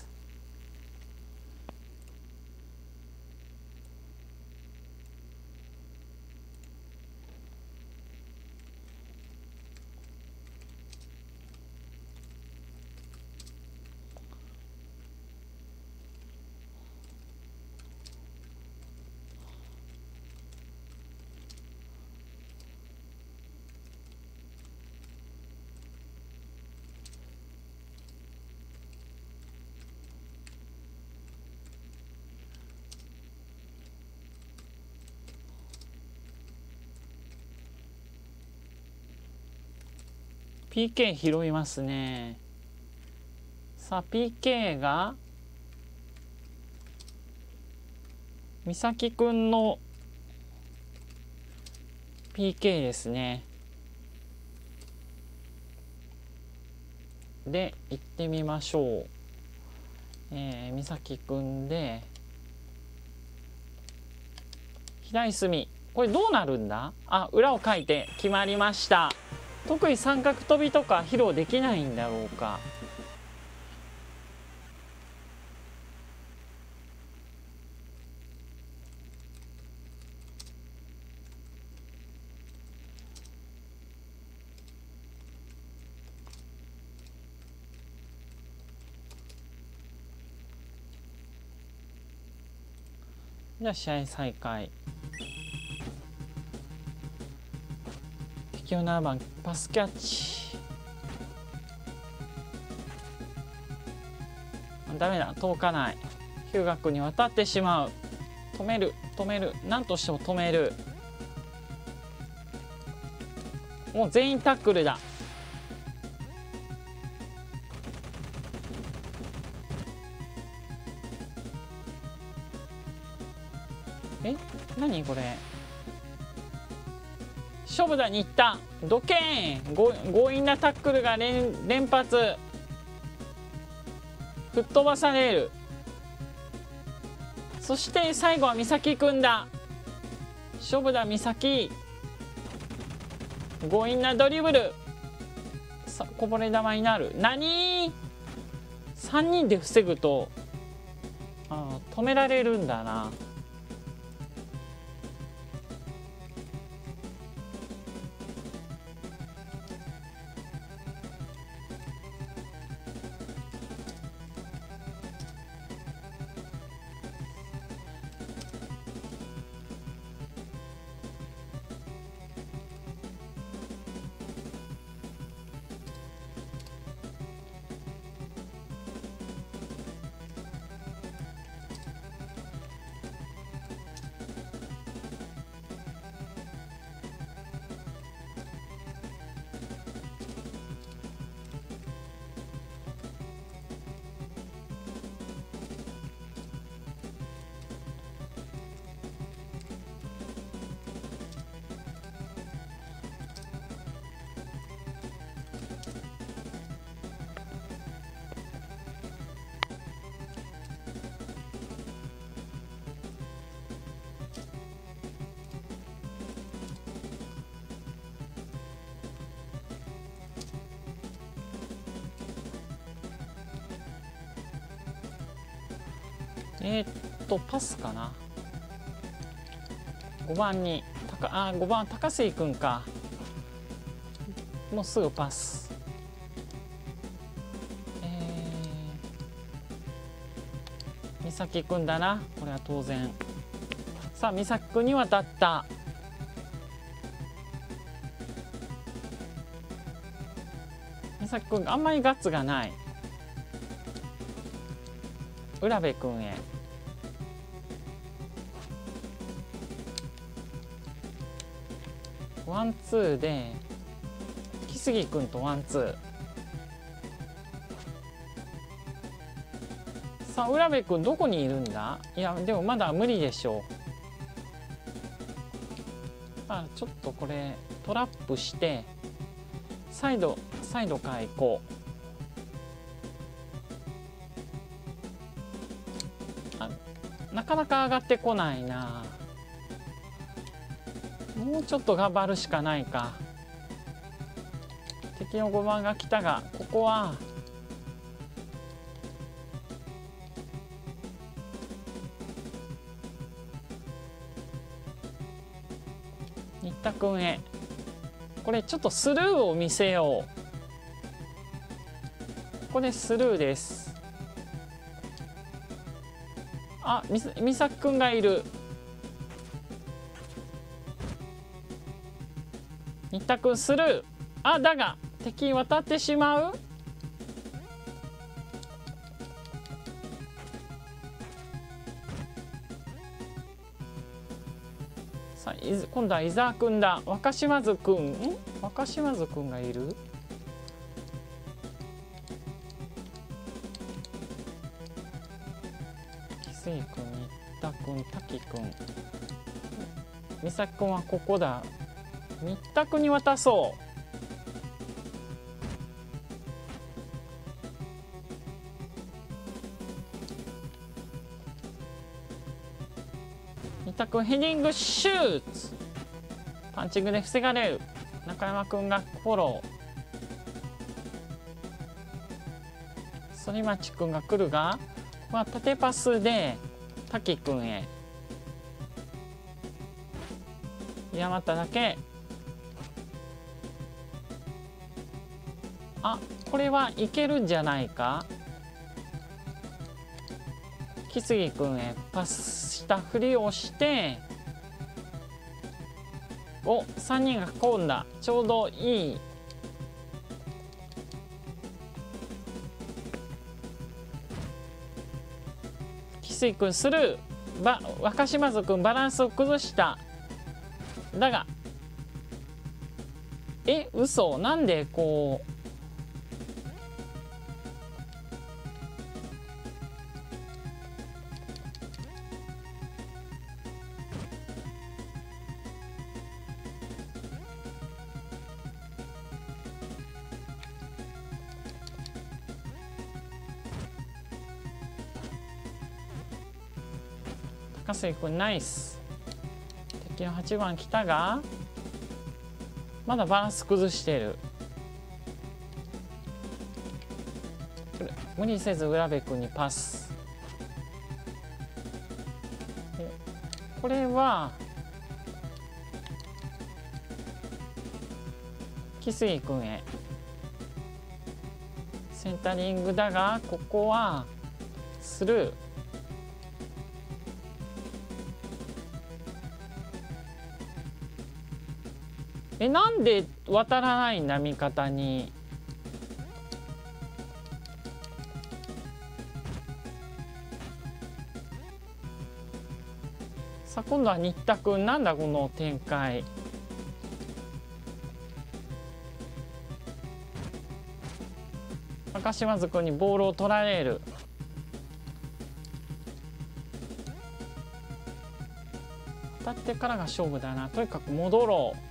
PK 拾いますね。さあ PK が美咲くんの PK ですね。で行ってみましょう。美咲くんで左隅。これどうなるんだ。あ、裏をかいて決まりました。特に三角跳びとか披露できないんだろうか。じゃあ試合再開。適応7番パスキャッチ。ダメだ、遠かない。ヒューガックに渡ってしまう。止める止める、何としても止める。もう全員タックルだ。え、何これ、勝負だ。新田ドケーン、強引なタックルが連発。吹っ飛ばされる。そして最後は美咲くんだ。勝負だ美咲。強引なドリブル。さ、こぼれ球になる。何 ?3 人で防ぐと、あ、止められるんだな。パスかな。5番に5番高杉くんか。もうすぐパス。美咲くんだな、これは当然。さあ美咲くんに渡った。美咲くんあんまりガッツがない。浦部くんへ。ワンツーで木杉君とワンツー。さあ浦部君どこにいるんだ。いやでもまだ無理でしょう。あ、ちょっとこれトラップしてサイドから行こう。あ、なかなか上がってこないな。もうちょっと頑張るしかないか。敵の5番が来たが、ここは新田君へ。これちょっとスルーを見せよう。ここでスルーです。あ、美咲君がいる。一択スルー。あ、だが敵に渡ってしまう。さあ今度は伊沢君だ。若島津君、若島津君がいる。木杉君、新田君、滝君、美咲君はここだ。新田君に渡そう。新田君ヘディングシュート。パンチングで防がれる。中山君がフォロー。反町君が来るが、ここは縦パスで滝君へ。山田だけ。あ、これはいけるんじゃないか。木杉君へパスしたふりをして、お、3人が囲んだ。ちょうどいい。木杉君スルー。若島津君バランスを崩した。だが嘘、なんでこう高杉君ナイス。敵の8番来たがまだバランス崩してる。無理せず浦部君にパス。これは木杉君へセンタリングだが、ここはスルー。なんで渡らないんだ味方に。さあ今度は新田君、なんだこの展開。若島津君にボールを取られる。当たってからが勝負だな。とにかく戻ろう。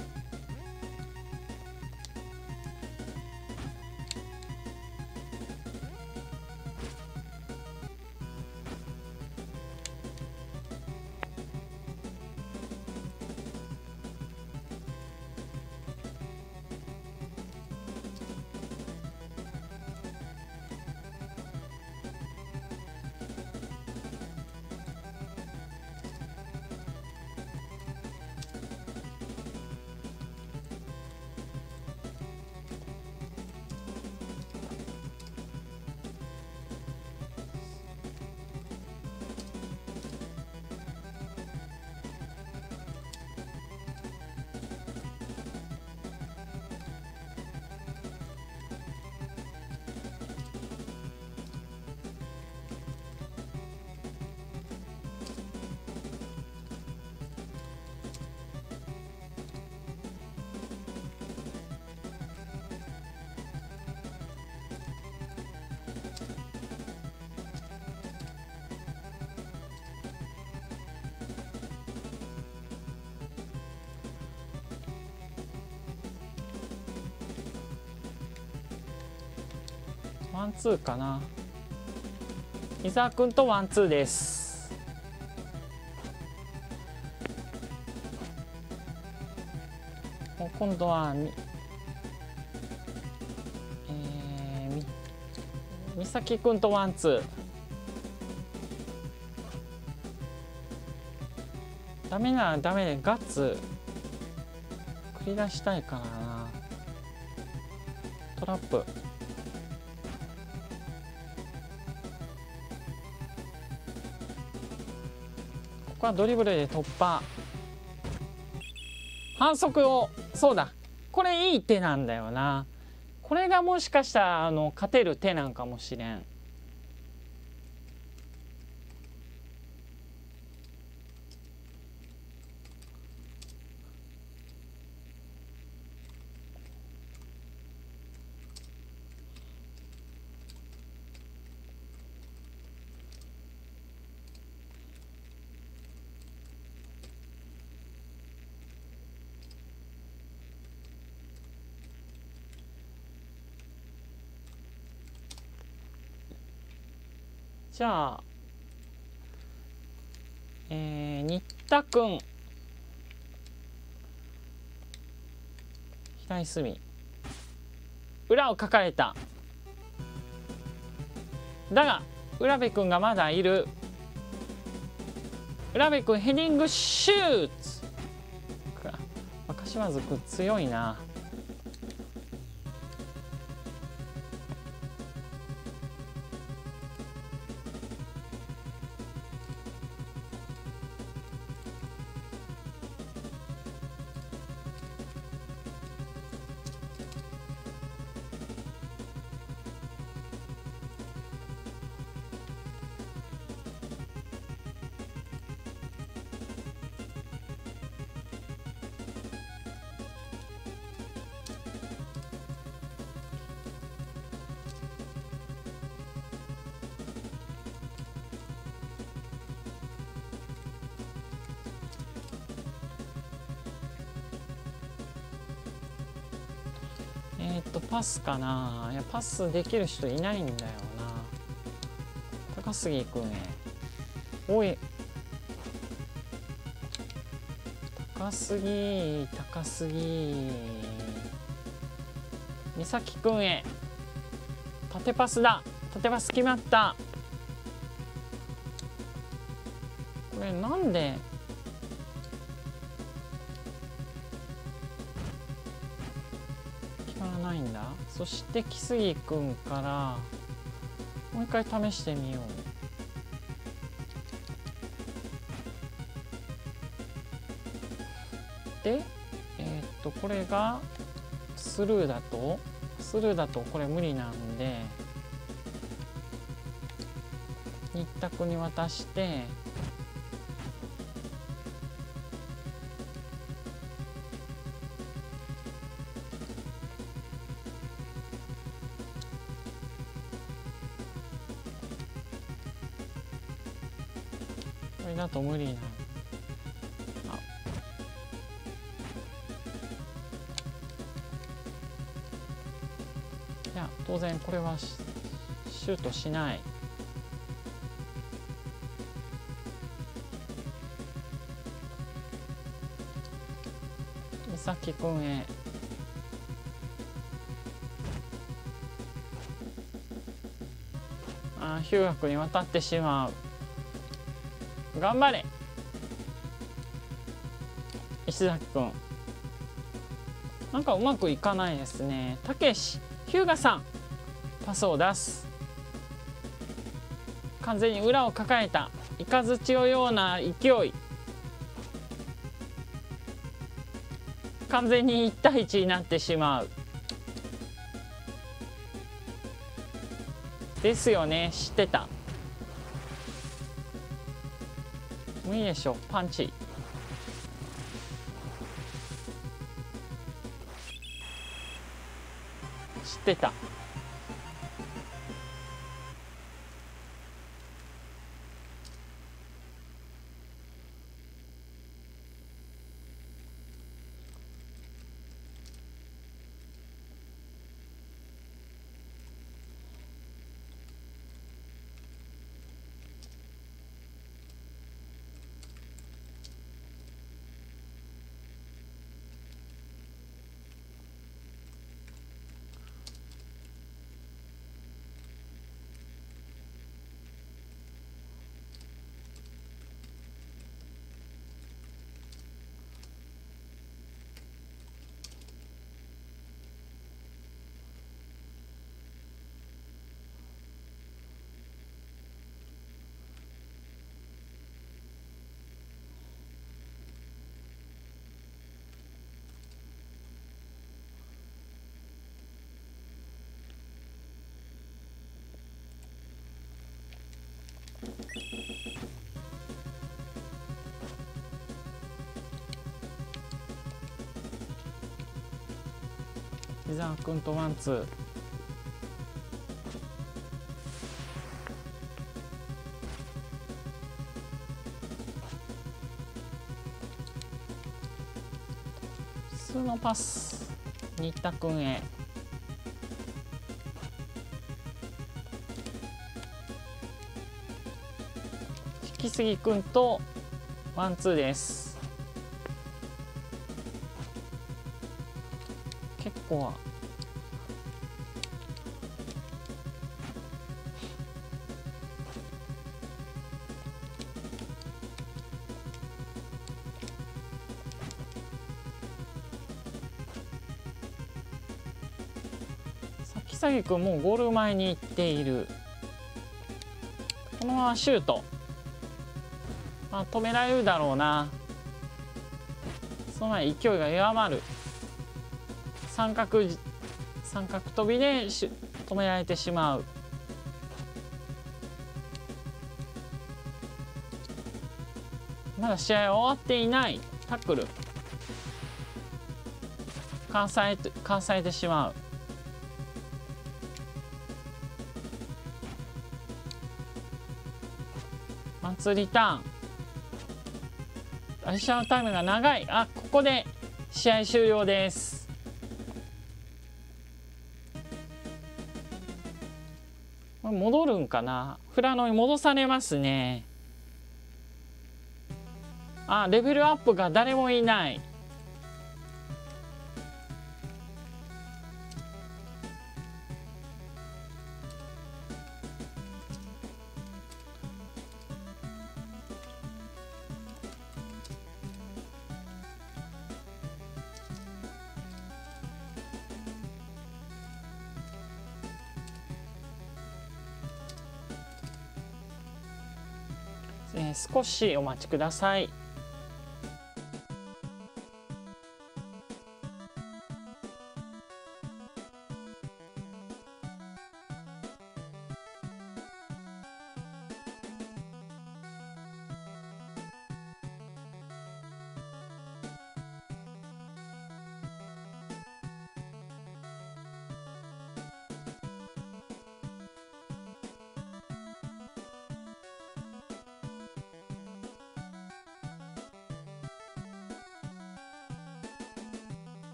ワンツーかな。伊沢君とワンツーです。今度は美咲君とワンツー。ダメならダメでガッツ繰り出したいからな。トラップ。ドリブルで突破。反則を、そうだ、これいい手なんだよな。これがもしかしたら勝てる手なんかもしれん。じゃあ、新田君左隅裏をかかれた。だが浦部君がまだいる。浦部君ヘディングシュート。若島津君強いな。パスかな。いや、パスできる人いないんだよな。高杉くんへ。おい。高杉。美咲くんへ。縦パスだ。縦パス決まった。これなんで。決まらないんだ。そして木杉くんから。もう一回試してみよう。で、これがスルーだとこれ無理なんで新田君に渡して、これだと無理なんで。当然これはシュートしない。美咲くんへ。ああ、ヒューガ君に渡ってしまう。頑張れ石崎くん。なんかうまくいかないですね。たけし、ヒューガさんパスを出す。完全に裏を抱えた。イカズチのような勢い。完全に1対1になってしまう。ですよね、知ってた。無理でしょ、パンチ。知ってた。伊沢君とワンツー。普通のパス。新田君へ。引きすぎ君とワンツーです。ここは先々君もうゴール前に行っている。このままシュート、まあ、止められるだろうな。その前に勢いが弱まる。三角飛びで止められてしまう。まだ試合は終わっていない。タックルかわされてしまう。マンツーリターン。アディショナルタイムが長い。あ、ここで試合終了です。戻るんかな。富良野に戻されますね。あ、レベルアップが誰もいない。少しお待ちください。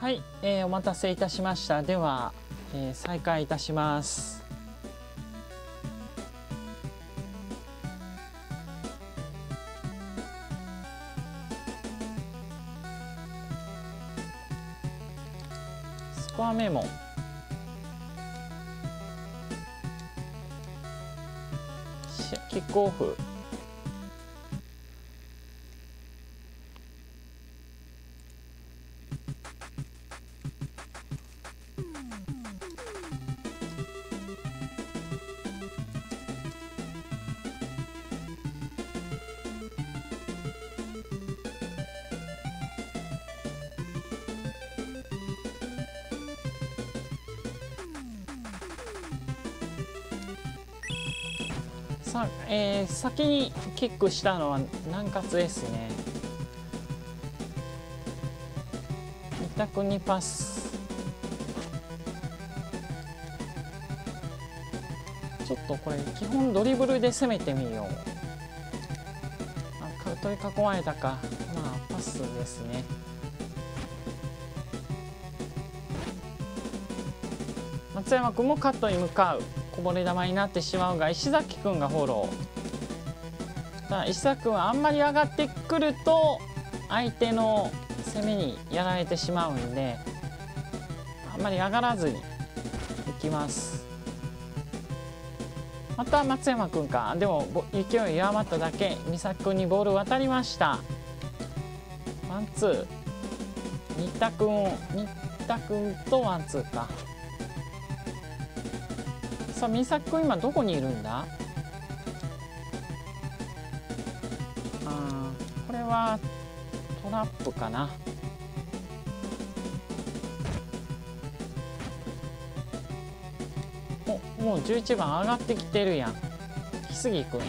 はい、お待たせいたしました。では、再開いたします。スコアメモ。キックオフ。先にキックしたのは南葛ですね。2択にパス。ちょっとこれ基本ドリブルで攻めてみよう。あ、取り囲まれたか。まあパスですね。松山君もカットに向かう。こぼれ球になってしまうが石崎君がフォロー。石崎君はあんまり上がってくると相手の攻めにやられてしまうんで、あんまり上がらずにいきます。また松山君か。でも勢い弱まっただけ。美咲君にボール渡りました。ワンツー。新田君とワンツーか。さあ美咲君今どこにいるんだ。はトラップかな。お、もう11番上がってきてるやん。来すぎくんや。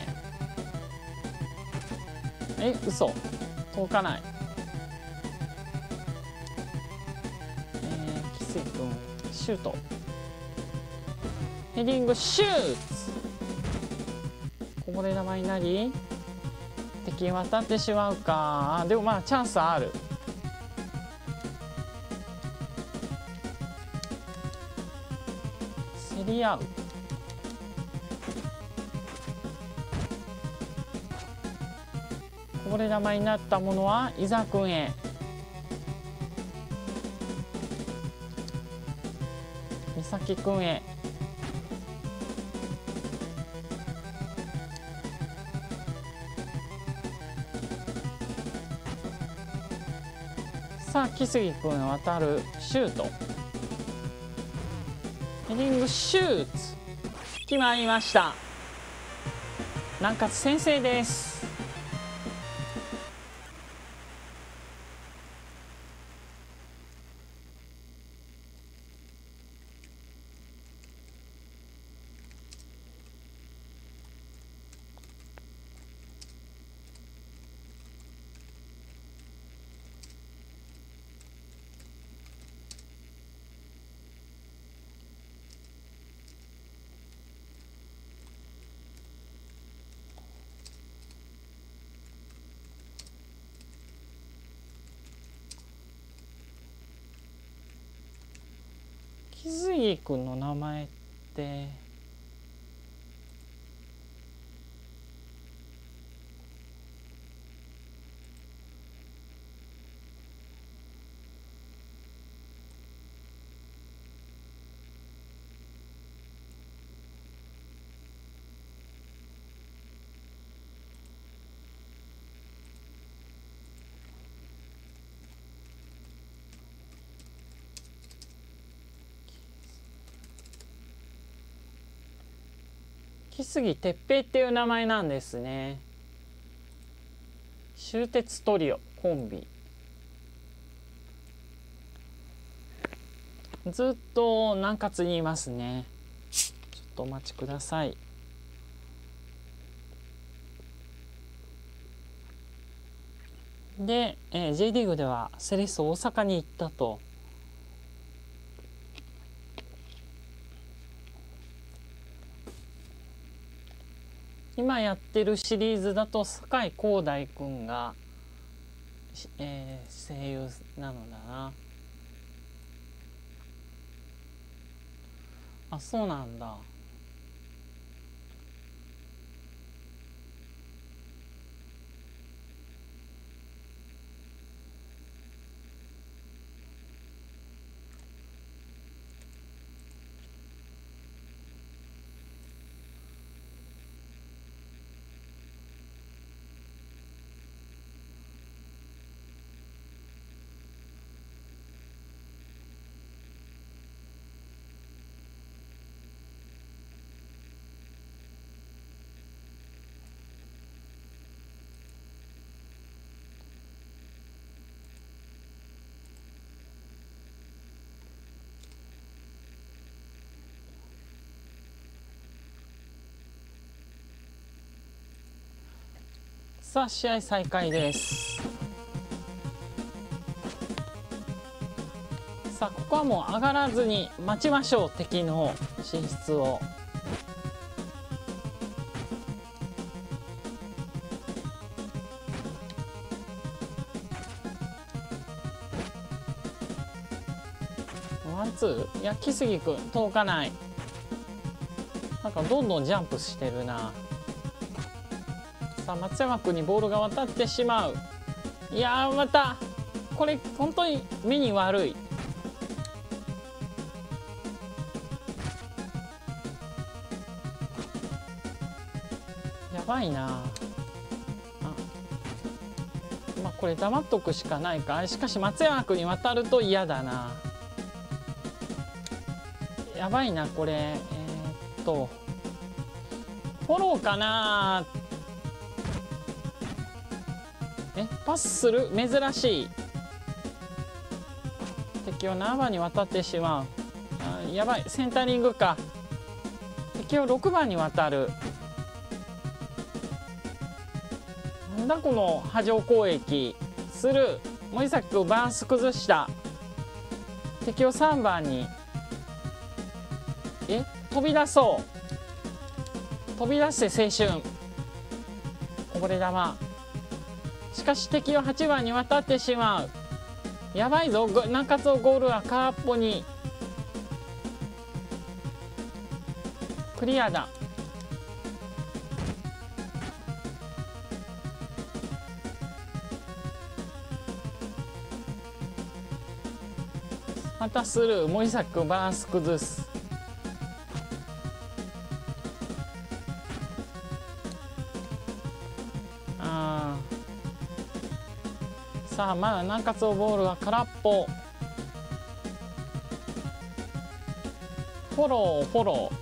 え、嘘。遠かない。来すぎくんシュート。ヘディングシュート。こぼれ球になり。敵渡ってしまうか。でもまあチャンスある。競り合う。こぼれ玉になったものは伊沢くんへ。美咲くんへ。さあ木杉くん渡るシュート。ヘディングシュート決まりました。南葛先生です。木杉君の名前って木杉鉄平っていう名前なんですね。終鉄トリオコンビ、ずっと南葛にいますね。ちょっとお待ちください。で、J リーグではセレッソ大阪に行ったと。今やってるシリーズだと酒井光大くんが、声優なのだな。あ、そうなんだ。さあ試合再開です。さあここはもう上がらずに待ちましょう、敵の進出を。ワンツー、いや木杉君届かない。なんかどんどんジャンプしてるな。松山君にボールが渡ってしまう。いやー、またこれ本当に目に悪い。やばいなあ。まあこれ黙っとくしかないか。しかし松山君に渡ると嫌だな。やばいなこれ。フォローかなー。パスする、珍しい。敵を7番に渡ってしまう。あ、やばい、センタリングか。敵を6番に渡る。なんだこの波状攻撃。する森崎君バランス崩した。敵を3番に。飛び出そう。飛び出して青春こぼれ球。しかし敵を8番に渡ってしまう。やばいぞ、南葛ゴールは空っぽに。クリアだ。またスルー、森作バランス崩す。あー、さあまだ南葛をボールが空っぽ。フォローフォロー。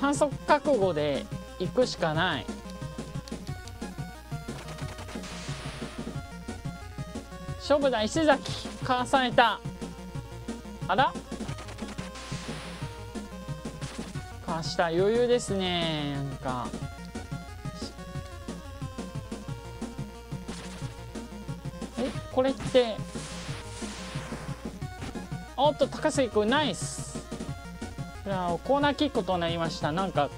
反則覚悟で行くしかない。勝負だ石崎、かわされた。あら、かわした余裕ですね。なんかこれって、おっと高杉君ナイス。コーナーキックとなりました。なんか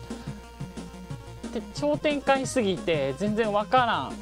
超展開すぎて全然わからん。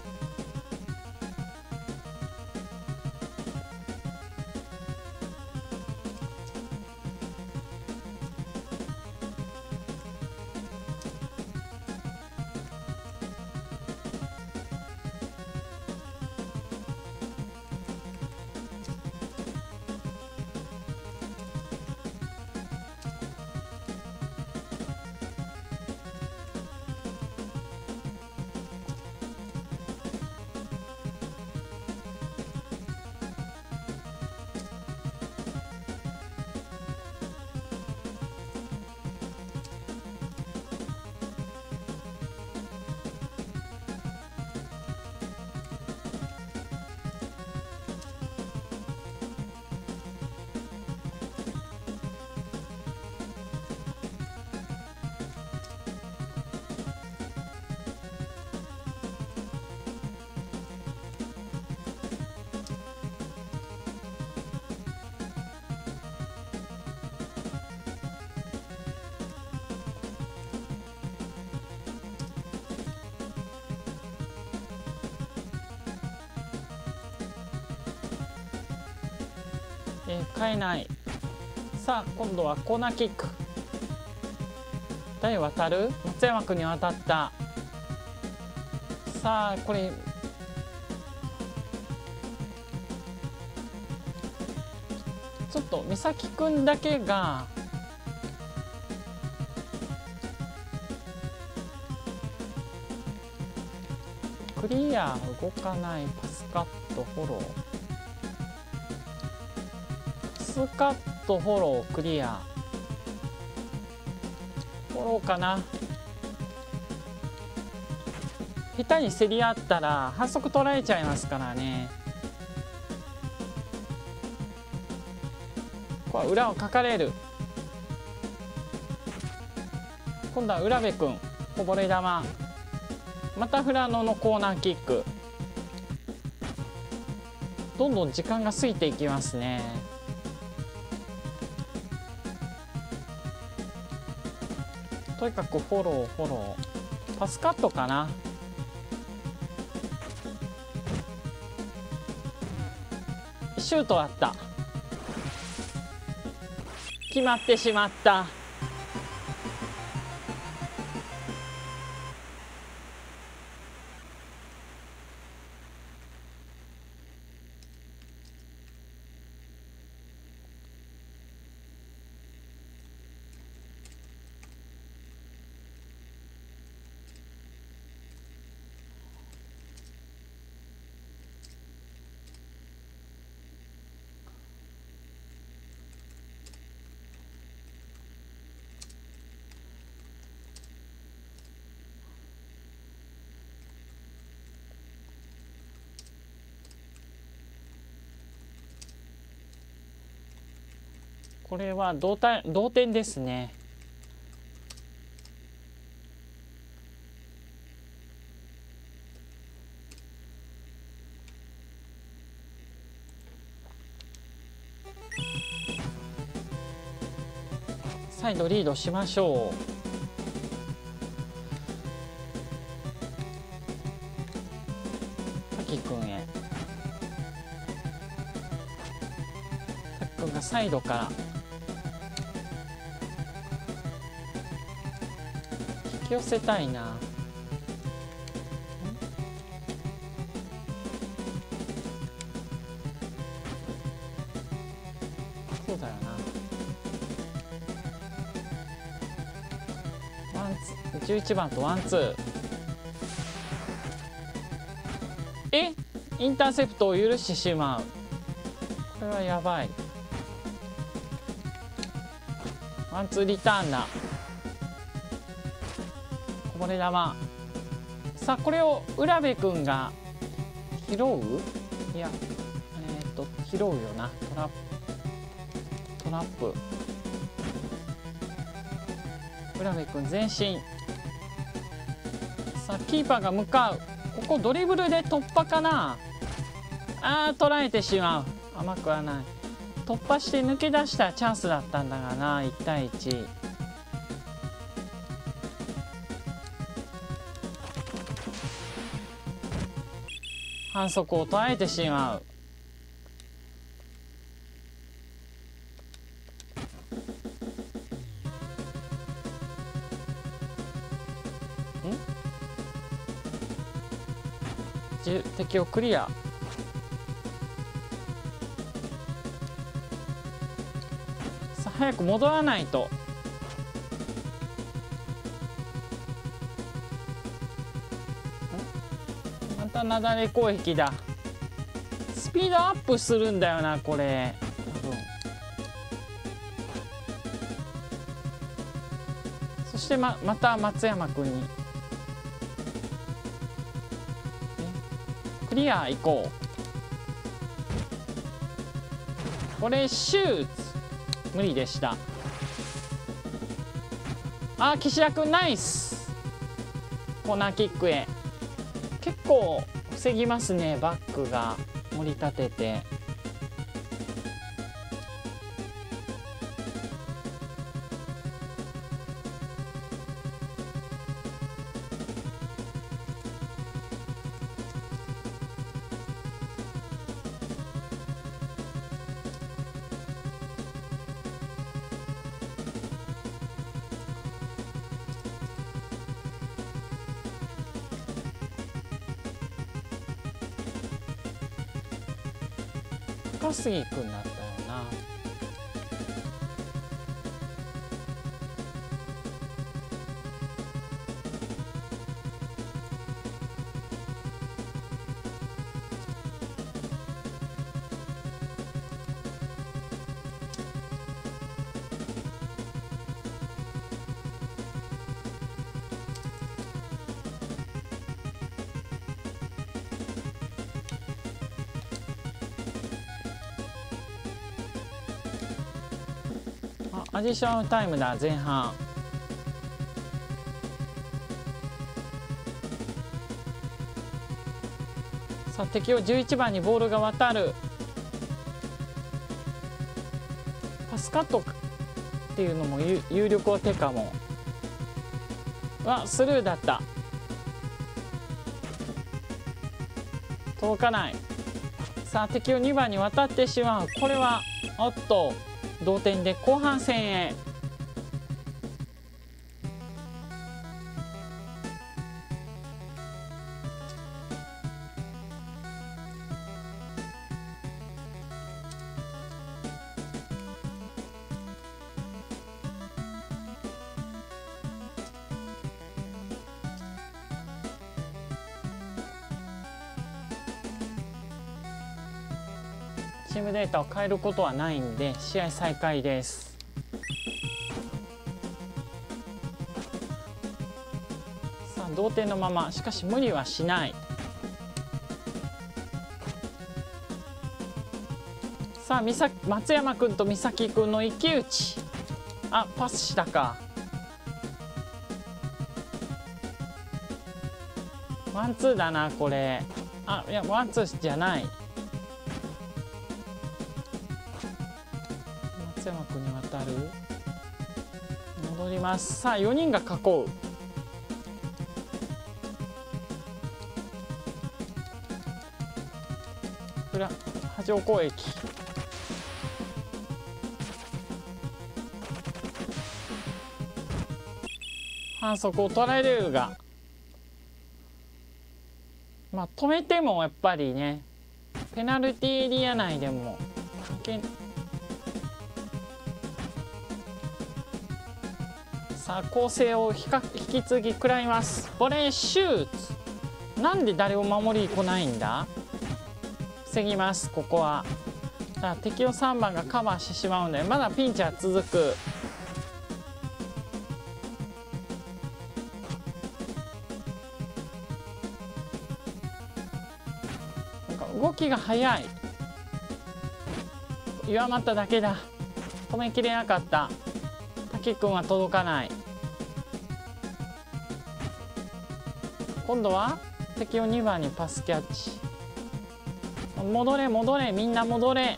変えない。さあ今度はコーナーキック。誰渡る？松山君に渡った。さあこれちょっと美咲君だけがクリア、動かない。パスカット、フォロー、カット、フォロー、クリア。フォローかな。下手に競り合ったら反則取られちゃいますからね。これ裏をかかれる。今度は浦部君、こぼれ球。またフラノのコーナーキック。どんどん時間が過ぎていきますね。とにかくフォローフォロー、パスカットかな。シュートだった。決まってしまった。これは同点ですね。再度リードしましょう。サイドからき寄せたいな。そうだよな。ワンツー、11番とワンツー。え、インターセプトを許してしまう。これはやばい。ワンツーリターンだ。こぼれ球。さあこれを浦部君が拾う？いや、拾うよな。トラップ。浦部君前進。さあキーパーが向かう。ここドリブルで突破かな。ああ捉えてしまう。甘くはない。突破して抜け出したチャンスだったんだがな。1対1。反則を捉えてしまう。敵をクリア。さあ早く戻らないと。なだれ攻撃だ。スピードアップするんだよなこれ。多分。そして また松山君にクリア行こう。これシュート無理でした。あー岸田君ナイス。コーナーキックへ。結構防ぎますね。バックが盛り立てて。高杉君だったよな。アディショナルタイムだ。前半さあ敵を11番にボールが渡る。パスカットっていうのも有力を手かも。スルーだった。届かない。さあ敵を2番に渡ってしまう。これはおっと同点で後半戦へ。チームデータを変えることはないんで試合再開です。さあ同点のまま。しかし無理はしない。さあ松山君と美咲君の一騎打ち。あパスしたか。ワンツーだなこれ。あいやワンツーじゃない。戻ります。さあ4人が囲う。波状攻撃。反則を取られるが、まあ止めてもやっぱりねペナルティーエリア内でもさあ構成を引き継ぎ食らいます。ボレーシュート、なんで誰を守りこないんだ。防ぎます。ここはだから敵を3番がカバーしてしまうのでまだピンチは続く。動きが速い。弱まっただけだ。止めきれなかった。滝君は届かない。今度は敵を2番にパスキャッチ。戻れ戻れ、みんな戻れ。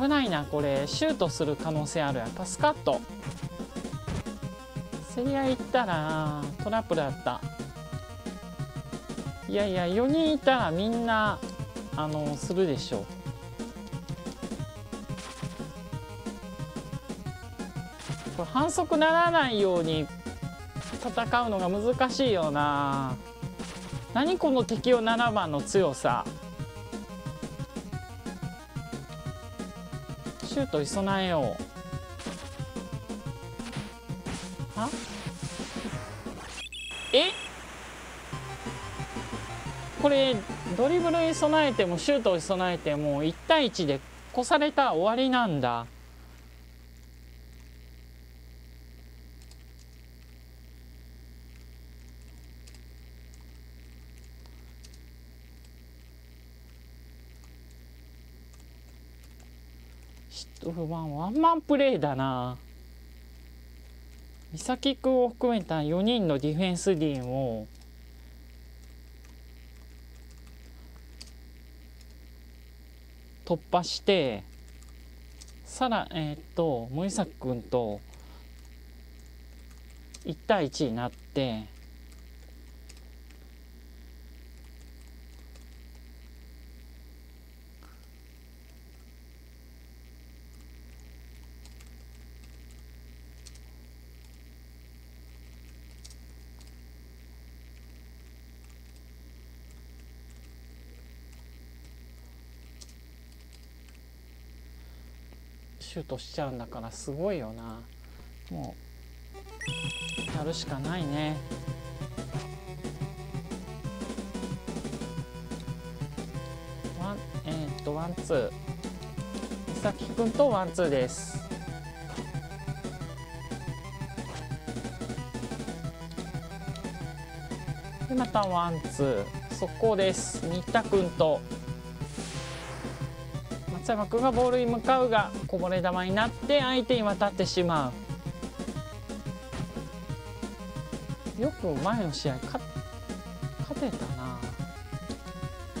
危ないな、これシュートする可能性ある。やっぱスカッと競り合い行ったらトラップだった。いやいや、4人いたらみんなするでしょう。これ反則ならないように戦うのが難しいよな。何この敵を7番の強さ。シュート備えよう。え、これドリブルに備えてもシュートに備えても1対1で越されたら終わりなんだ。シュート不満ワンマンプレーだな。美咲くんを含めた4人のディフェンス陣を突破してさら森崎くんと1対1になってシュートしちゃうんだからすごいよな。もうやるしかないね。ワンツー、美咲くんとワンツーです。でまたワンツー速攻です。新田くんと松山君がボールに向かうがこぼれ球になって相手に渡ってしまう。よく前の試合勝てたな。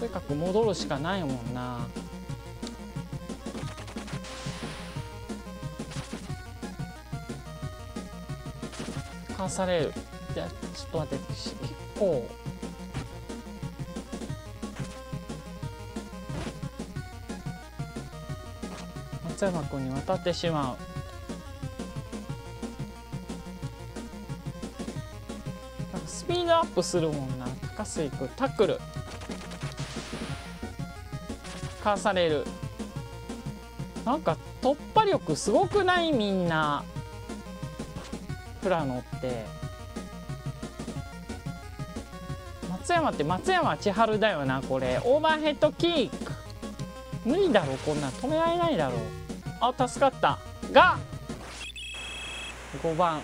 とにかく戻るしかないもんな。かわされる。いやちょっと待って、結構。松山君に渡ってしまう。なんかスピードアップするもんな。高須行くタックルかわされる。なんか突破力すごくない、みんな富良野って。松山千春だよな。これオーバーヘッドキック無理だろ、こんなん止められないだろう。あ、助かったが5番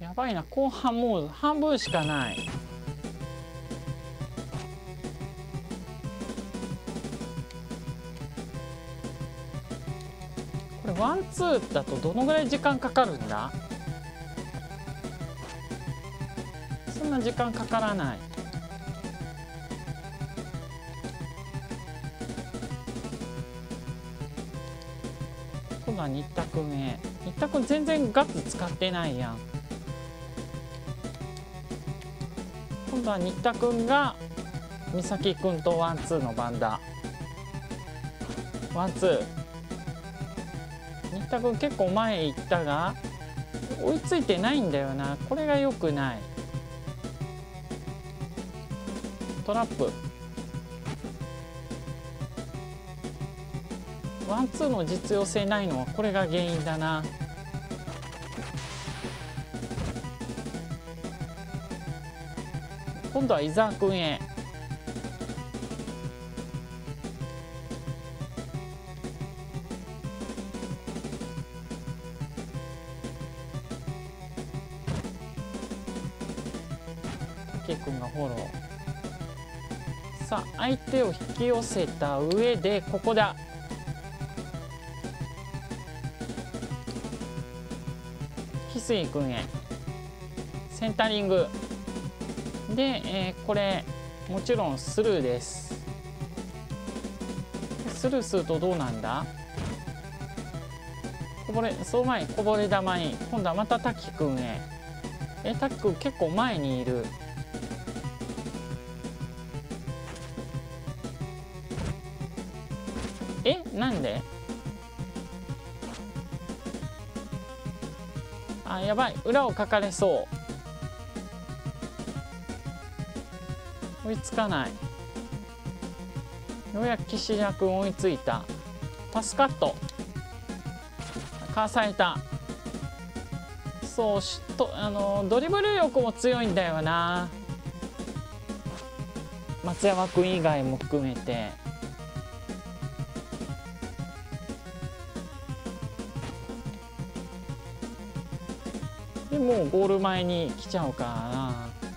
やばいな、後半もう半分しかない。これワンツーだとどのぐらい時間かかるんだ？そんな時間かからない。今度は2択目。2択全然ガッツ使ってないやん。今度は新田君が美咲君とワンツーの番だ。ワンツー。新田君結構前行ったが追いついてないんだよな。これが良くない。トラップ。ワンツーの実用性ないのはこれが原因だな。今度は伊沢君へ。武君がフォロー。さあ相手を引き寄せた上でここだ。翡翠君へ。センタリング。で、これもちろんスルーです。スルーするとどうなんだ。こぼれ、その前にこぼれ球に今度はまた滝くんへ。滝くん結構前にいる。なんで。あ、やばい、裏をかかれそう。追いつかない。ようやく岸田君追いついた。パスカットかわされた。そうしと、ドリブル力も強いんだよな、松山君以外も含めて。でもうゴール前に来ちゃうから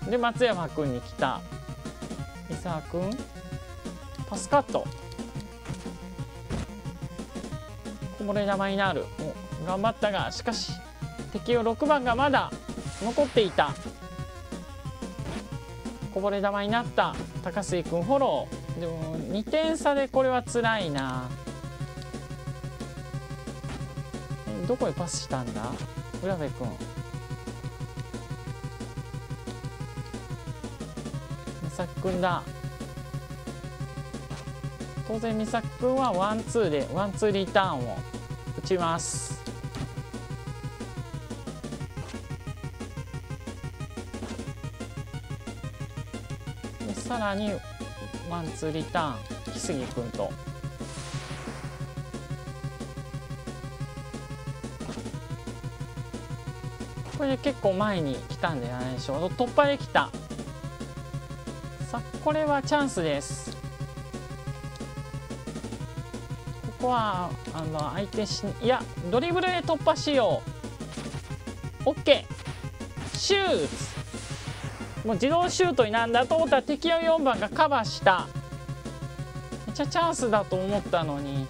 な。で松山君に来た。伊沢くんパスカット。こぼれ球になる。頑張ったが、しかし敵を6番がまだ残っていた。こぼれ球になった。高須くんフォロー。でも2点差でこれは辛いな。どこへパスしたんだ。浦部くん。美咲くんだ。当然美咲くんはワンツーでワンツーリターンを打ちます。でさらにワンツーリターン、木杉くんと。これで結構前に来たんじゃないでしょう。突破できた。これはチャンスです。ここは相手し、いやドリブルで突破しよう。オッケー、シュート。もう自動シュートになんだと思ったら敵の4番がカバーした。めっちゃチャンスだと思ったのに。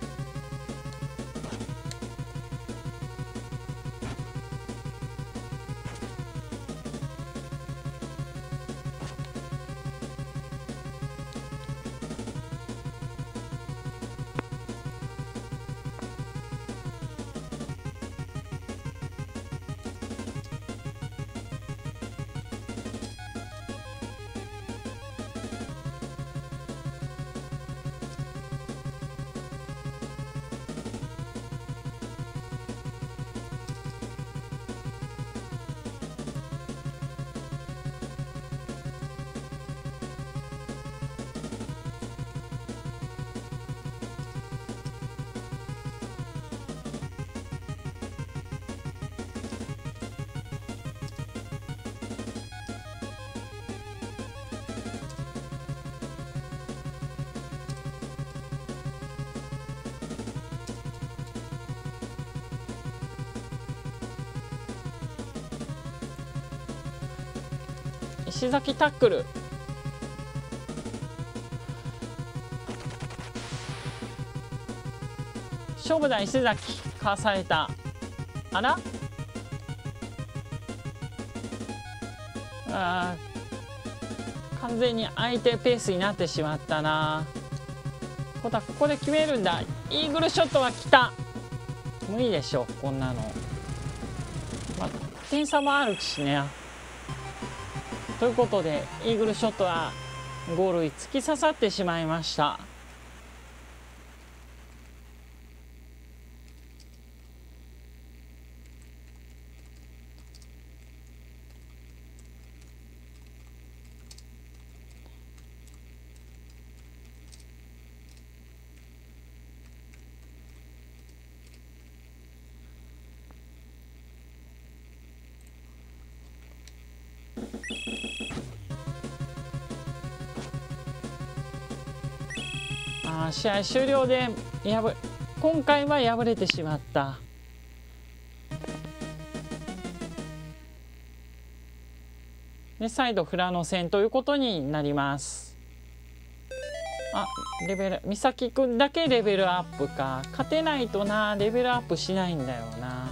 足先タックル。勝負だ石崎、かわされた。あら、あー、完全に相手ペースになってしまったな。こた、ここで決めるんだ。イーグルショットが来た。無理でしょこんなの。まあ、点差もあるしね。ということでイーグルショットはゴールに突き刺さってしまいました。試合終了で今回は敗れてしまった。で再度フラノ戦ということになります。あ、レベル、美咲くんだけレベルアップか。勝てないとな、レベルアップしないんだよな。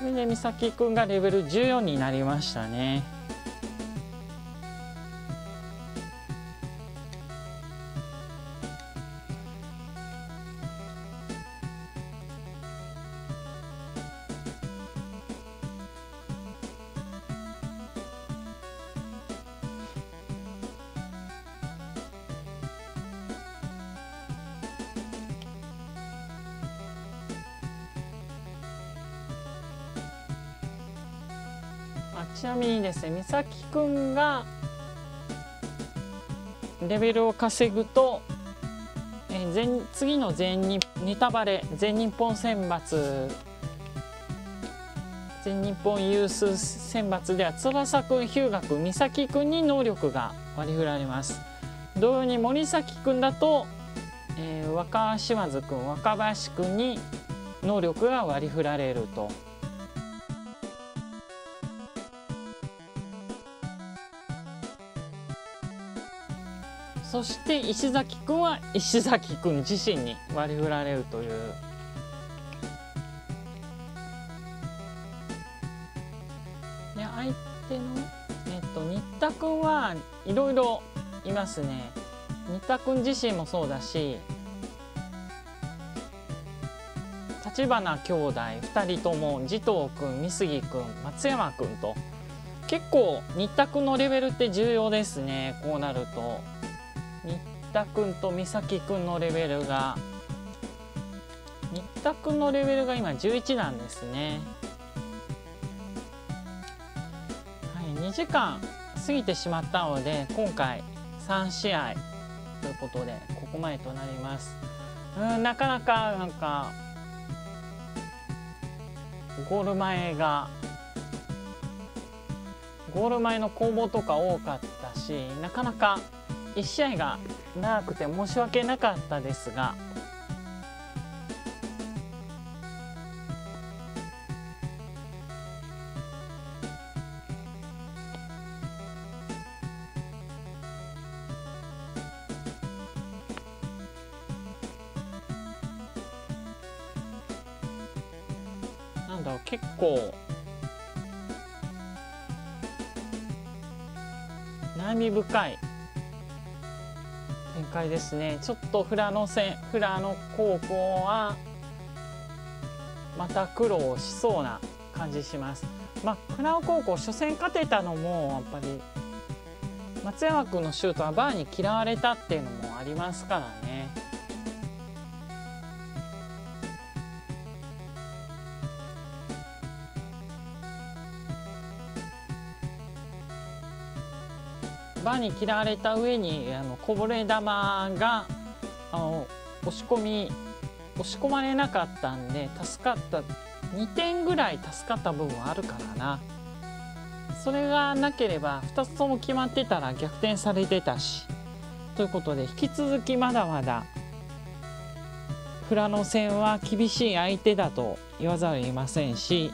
で美咲くんがレベル14になりましたね。ちなみにですね、美咲くんがレベルを稼ぐと次のネタバレ全日本選抜、全日本ユース選抜では翼くん、日向くん、美咲くんに能力が割り振られます。同様に森崎くんだと、若島津くん、若林くんに能力が割り振られると。そして石崎くんは石崎くん自身に割り振られるという。で相手の新田くんはいろいろいますね。新田くん自身もそうだし、立花兄弟2人とも、慈瞳くん、美杉くん、松山くんと、結構新田くんのレベルって重要ですね。こうなると。新田君と美咲君のレベルが、新田君のレベルが今11なんですね。はい、2時間過ぎてしまったので、今回3試合ということでここまでとなります。なかなかなんかゴール前の攻防とか多かったし、なかなか1試合が長くて申し訳なかったですが、なんだろう、結構悩み深い展開ですね。ちょっと富良野高校はまた苦労しそうな感じします。まあ、富良野高校初戦勝てたのもやっぱり松山君のシュートはバーに嫌われたっていうのもありますからね。バに嫌われた上にこぼれ球が押し込まれなかったんで、助かった2点ぐらい助かった部分はあるからな。それがなければ2つとも決まってたら逆転されてたし、ということで、引き続きまだまだ富良野戦は厳しい相手だと言わざるを得ませんし、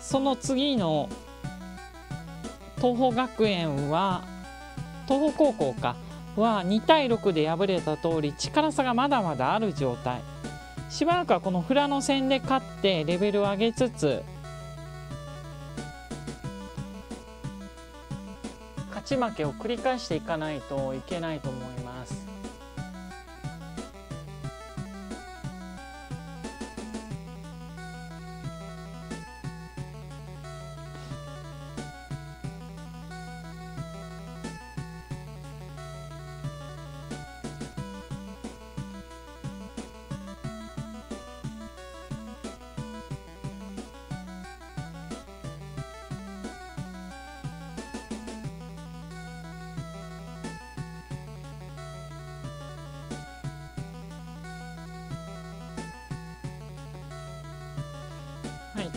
その次の東北学園は東北高校かは2対6で敗れた通り、力差がまだまだある状態。しばらくはこの富良野戦で勝ってレベルを上げつつ、勝ち負けを繰り返していかないといけないと思います。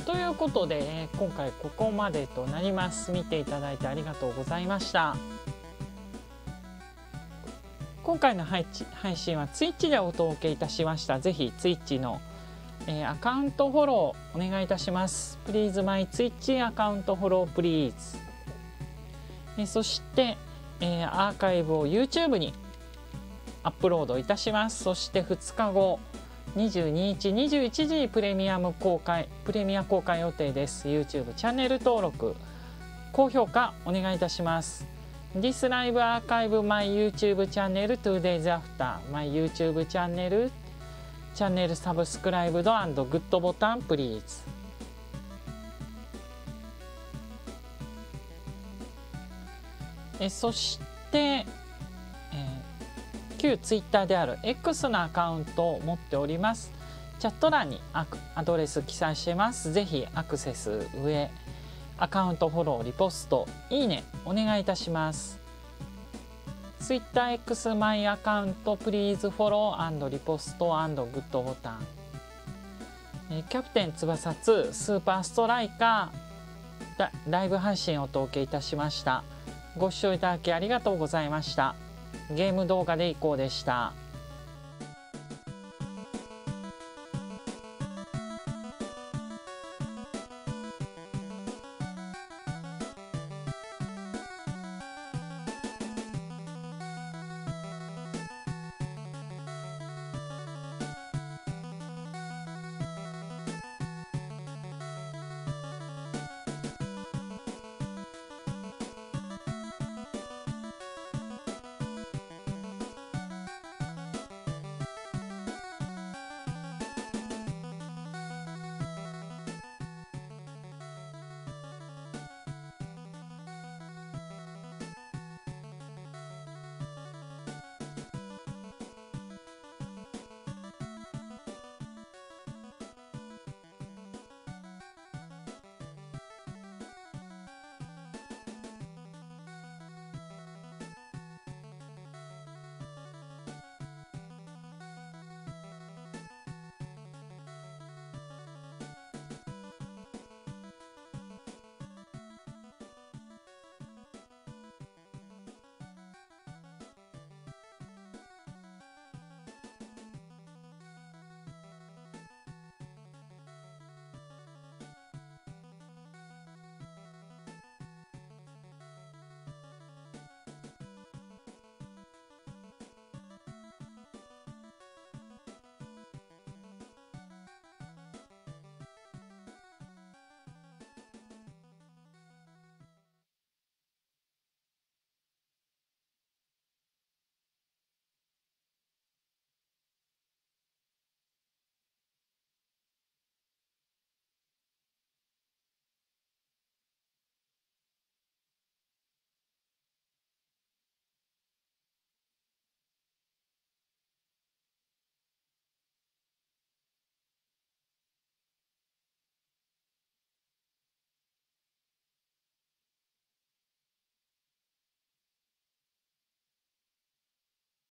ということで、今回ここまでとなります。見ていただいてありがとうございました。今回の配信は Twitch でお届けいたしました。ぜひ Twitch の、アカウントフォローお願いいたします。 Please my Twitch アカウントフォロー Please、そして、アーカイブを YouTube にアップロードいたします。そして2日後22日21時プレミア公開予定です。 YouTube チャンネル登録高評価お願いいたします。 This Live Archive My YouTube チャンネル 2days after My YouTube チャンネルサブスクライブド&グッドボタン Please。 そして旧ツイッターである X のアカウントを持っております。チャット欄にアドレス記載してます。ぜひアクセス、上アカウントフォロー、リポスト、いいねお願いいたします。 TwitterX マイアカウント Please フォロー&リポスト&グッドボタン、キャプテン翼2スーパーストライカーライブ配信をお届けいたしました。ご視聴いただきありがとうございました。ゲーム動画でいこうでした。